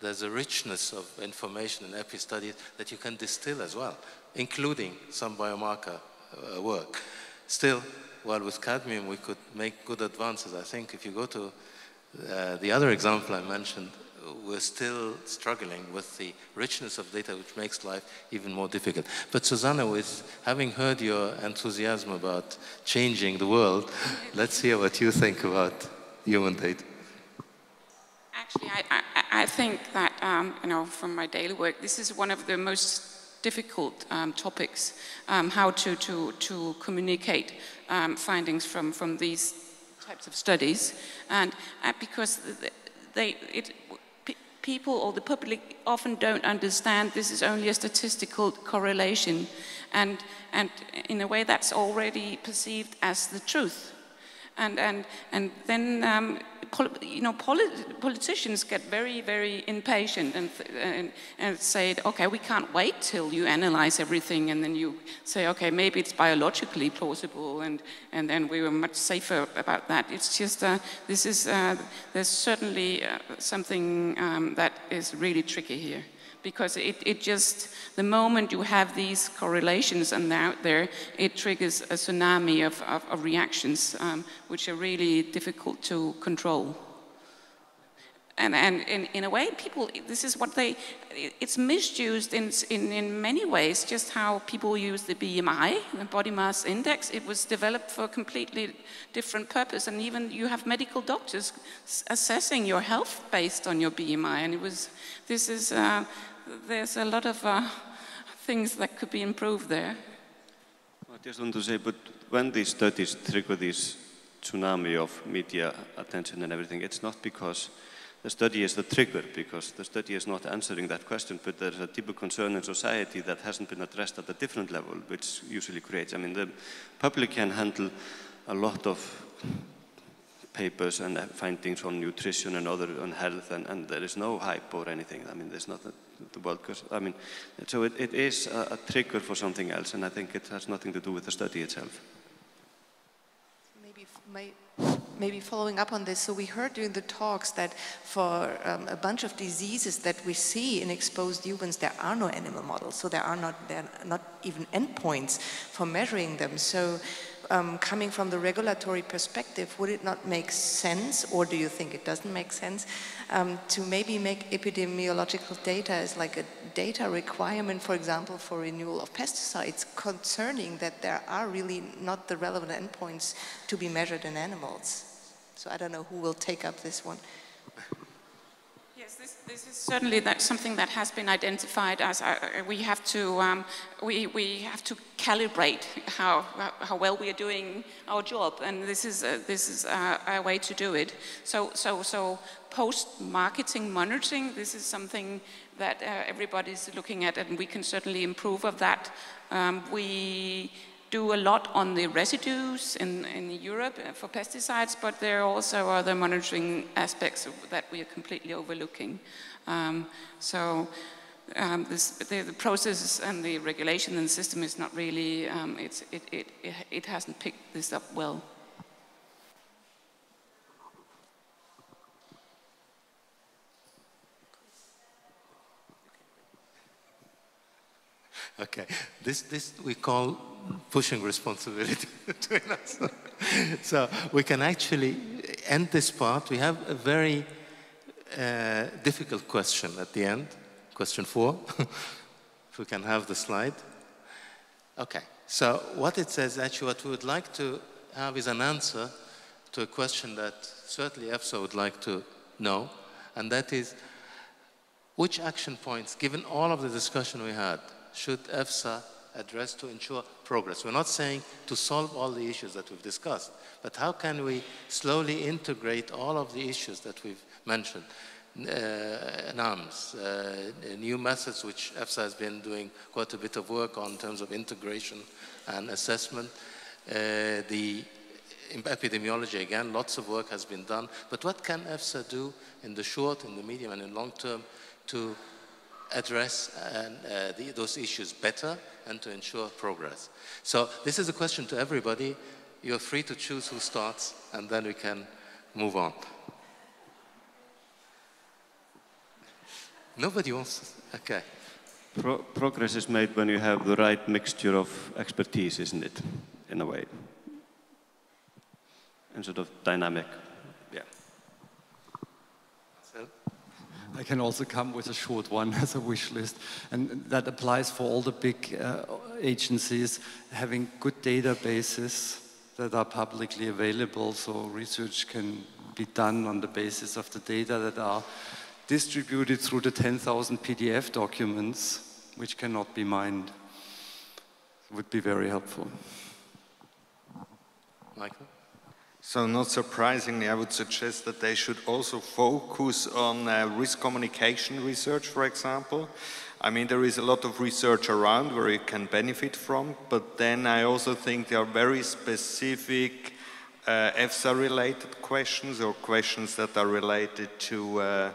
there's a richness of information in epi studies that you can distill as well, including some biomarker uh, work. Still, well, with cadmium, we could make good advances. I think if you go to uh, the other example I mentioned, we're still struggling with the richness of data, which makes life even more difficult. But Susanne, with having heard your enthusiasm about changing the world, let's hear what you think about human data. Actually, I, I, I think that, um, you know, from my daily work, this is one of the most difficult um, topics, um, how to, to, to communicate um, findings from, from these types of studies. And uh, because they... it, people or the public often don't understand this is only a statistical correlation, and, and in a way that's already perceived as the truth. And, and, and then um, you know, polit politicians get very, very impatient and, and, and say, okay, we can't wait till you analyze everything, and then you say, okay, maybe it's biologically plausible, and, and then we were much safer about that. It's just, uh, this is, uh, there's certainly uh, something um, that is really tricky here. Because it, it just, the moment you have these correlations and they're out there, it triggers a tsunami of, of, of reactions, um, which are really difficult to control. And, and in, in a way, people, this is what they, it's misused in, in, in many ways, just how people use the B M I, the body mass index. It was developed for a completely different purpose, and even you have medical doctors assessing your health based on your B M I, and it was, this is, uh, there's a lot of uh, things that could be improved there. I just want to say, but when these studies trigger this tsunami of media attention and everything, it's not because the study is the trigger, because the study is not answering that question, but there's a deeper concern in society that hasn't been addressed at a different level, which usually creates, I mean, the public can handle a lot of papers and findings on nutrition and other, on health, and, and there is no hype or anything. I mean, there's not a, the world, I mean, so it, it is a, a trigger for something else, and I think it has nothing to do with the study itself. Maybe my Maybe following up on this, so we heard during the talks that for um, a bunch of diseases that we see in exposed humans, there are no animal models, so there are not, there are not even endpoints for measuring them. So um, coming from the regulatory perspective, would it not make sense, or do you think it doesn't make sense, um, to maybe make epidemiological data as like a data requirement, for example, for renewal of pesticides, concerning that there are really not the relevant endpoints to be measured in animals? So I don't know who will take up this one. Yes, this, this is certainly that something that has been identified as uh, we have to um, we we have to calibrate how how well we are doing our job, and this is uh, this is uh, our way to do it. So so so post-marketing monitoring, this is something that uh, everybody's looking at, and we can certainly improve of that. Um, we. do a lot on the residues in, in Europe for pesticides, but there are also other monitoring aspects that we are completely overlooking. Um, so um, this, the, the process and the regulation and system is not really, um, it's, it, it, it, it hasn't picked this up well. Okay, this, this we call pushing responsibility between us. So we can actually end this part. We have a very uh, difficult question at the end, question four, if we can have the slide. Okay, so what it says, actually what we would like to have is an answer to a question that certainly EFSA would like to know, and that is, which action points, given all of the discussion we had, should EFSA address to ensure progress? We're not saying to solve all the issues that we've discussed, but how can we slowly integrate all of the issues that we've mentioned? Uh, NAMs, uh, new methods, which EFSA has been doing quite a bit of work on in terms of integration and assessment. Uh, the epidemiology, again, lots of work has been done. But what can EFSA do in the short, in the medium, and in long term to address and, uh, the, those issues better and to ensure progress? So this is a question to everybody. You're free to choose who starts, and then we can move on. Nobody wants to, okay. Pro progress is made when you have the right mixture of expertise, isn't it, in a way? and sort of dynamic. Yeah. I can also come with a short one as a wish list, and that applies for all the big uh, agencies having good databases that are publicly available, so research can be done on the basis of the data that are distributed through the ten thousand P D F documents, which cannot be mined. It would be very helpful. Michael? So not surprisingly, I would suggest that they should also focus on uh, risk communication research, for example. I mean, there is a lot of research around where you can benefit from, but then I also think there are very specific uh, EFSA-related questions or questions that are related to uh,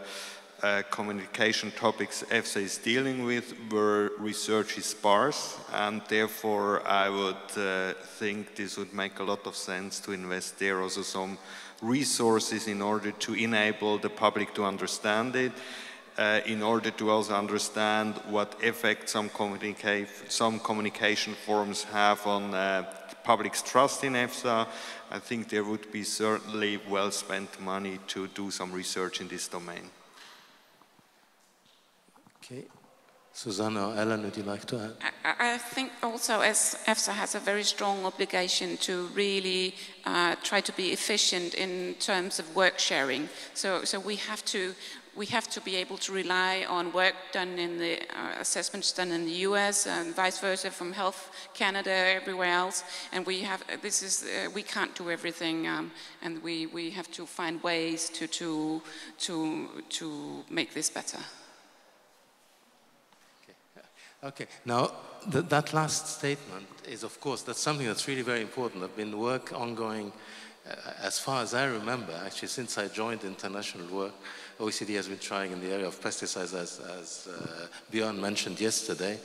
Uh, communication topics EFSA is dealing with, where research is sparse, and therefore I would uh, think this would make a lot of sense to invest there also some resources in order to enable the public to understand it, uh, in order to also understand what effect some, communica some communication forms have on uh, the public's trust in EFSA. I think there would be certainly well spent money to do some research in this domain. Okay. Susanne or Ellen, would you like to add? I, I think also, as EFSA has a very strong obligation to really uh, try to be efficient in terms of work sharing. So, so we have to we have to be able to rely on work done in the uh, assessments done in the U S and vice versa from Health Canada, everywhere else. And we have this is uh, we can't do everything, um, and we we have to find ways to to to to make this better. Okay, now th that last statement is, of course, that's something that's really very important. There's been work ongoing, uh, as far as I remember, actually, since I joined international work. O E C D has been trying in the area of pesticides, as, as uh, Bjorn mentioned yesterday,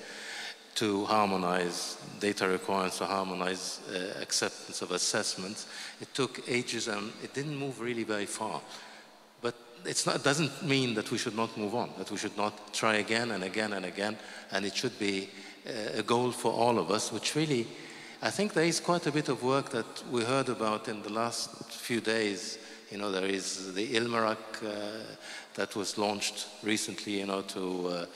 to harmonize data requirements, to harmonize uh, acceptance of assessments. It took ages and it didn't move really very far. It's not, it doesn't mean that we should not move on, that we should not try again and again and again, and it should be uh, a goal for all of us, which really, I think there is quite a bit of work that we heard about in the last few days. You know, there is the ILMARAC uh, that was launched recently, you know, to, uh, uh,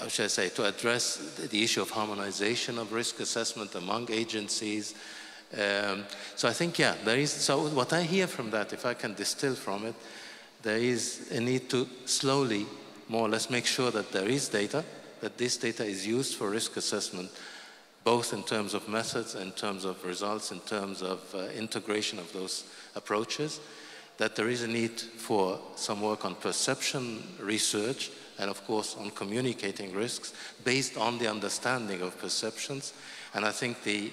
how should I say, to address the issue of harmonization of risk assessment among agencies. Um, so I think, yeah, there is, so what I hear from that, if I can distill from it, there is a need to slowly, more or less, make sure that there is data, that this data is used for risk assessment, both in terms of methods, in terms of results, in terms of uh, integration of those approaches, that there is a need for some work on perception research, and of course on communicating risks based on the understanding of perceptions. And I think the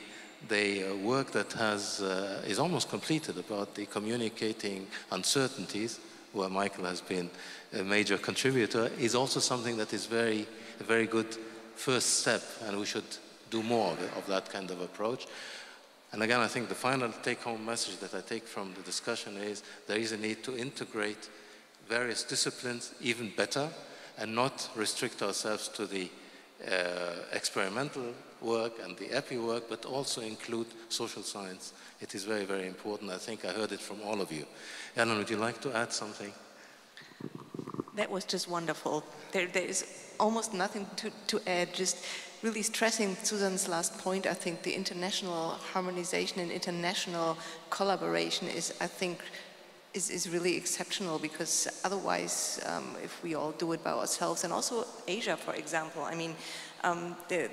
The work that has, uh, is almost completed about the communicating uncertainties, where Michael has been a major contributor, is also something that is very, a very good first step, and we should do more of, it, of that kind of approach. And again, I think the final take-home message that I take from the discussion is there is a need to integrate various disciplines even better and not restrict ourselves to the Uh, experimental work and the E P I work, but also include social science. It is very, very important. I think I heard it from all of you. Ellen, would you like to add something? That was just wonderful. There, there is almost nothing to, to add, just really stressing Susan's last point. I think the international harmonization and international collaboration is, I think, Is, is really exceptional, because otherwise, um, if we all do it by ourselves, and also Asia, for example, I mean, um, the,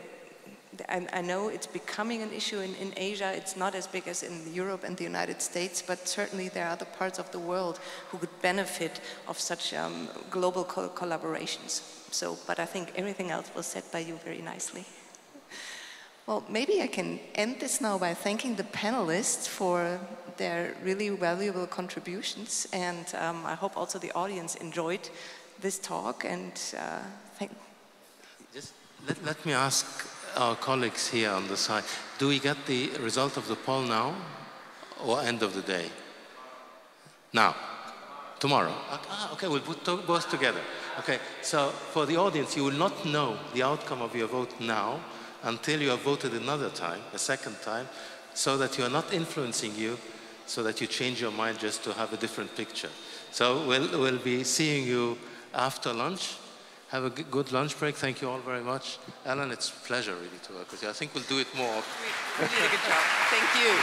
the, I, I know it's becoming an issue in, in Asia. It's not as big as in Europe and the United States, but certainly there are other parts of the world who could benefit of such um, global co collaborations. So, but I think everything else was said by you very nicely. Well, maybe I can end this now by thanking the panelists for their really valuable contributions, and um, I hope also the audience enjoyed this talk, and uh, thank Just let, let me ask our colleagues here on the side, do we get the result of the poll now or end of the day? Now. Tomorrow. Ah, okay, we'll put to both together. Okay, so for the audience, you will not know the outcome of your vote now until you have voted another time, a second time, so that you are not influencing you so that you change your mind just to have a different picture. So we'll, we'll be seeing you after lunch. Have a good lunch break. Thank you all very much. Ellen, it's a pleasure really to work with you. I think we'll do it more. You did a good job. Thank you.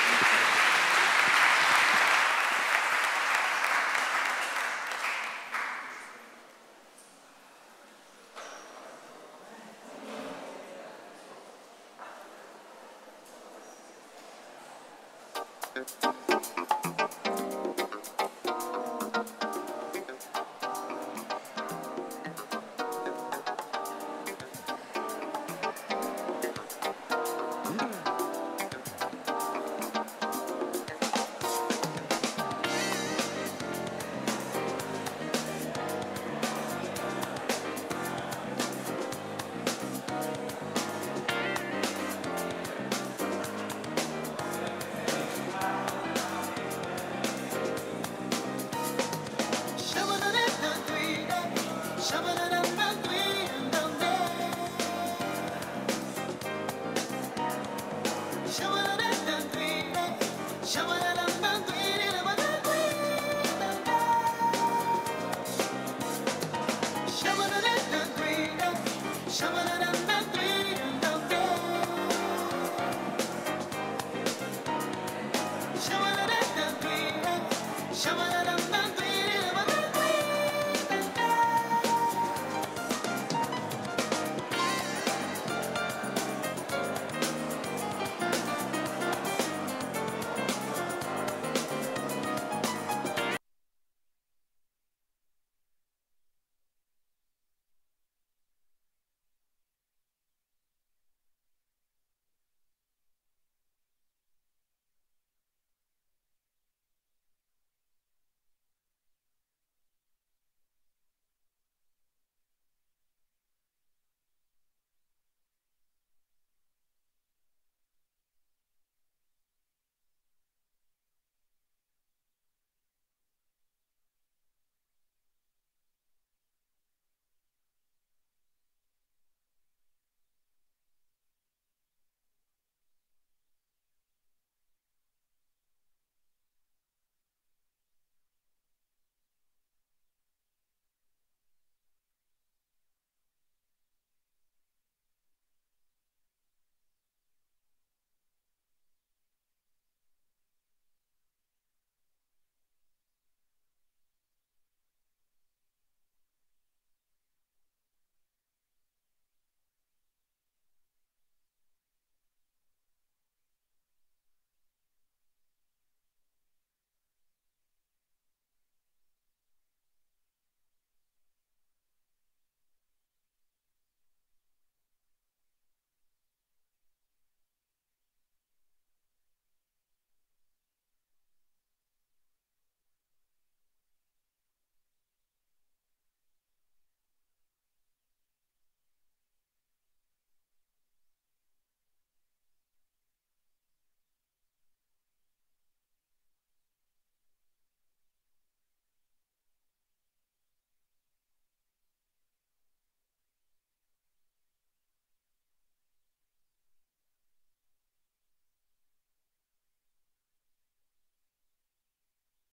Thank you.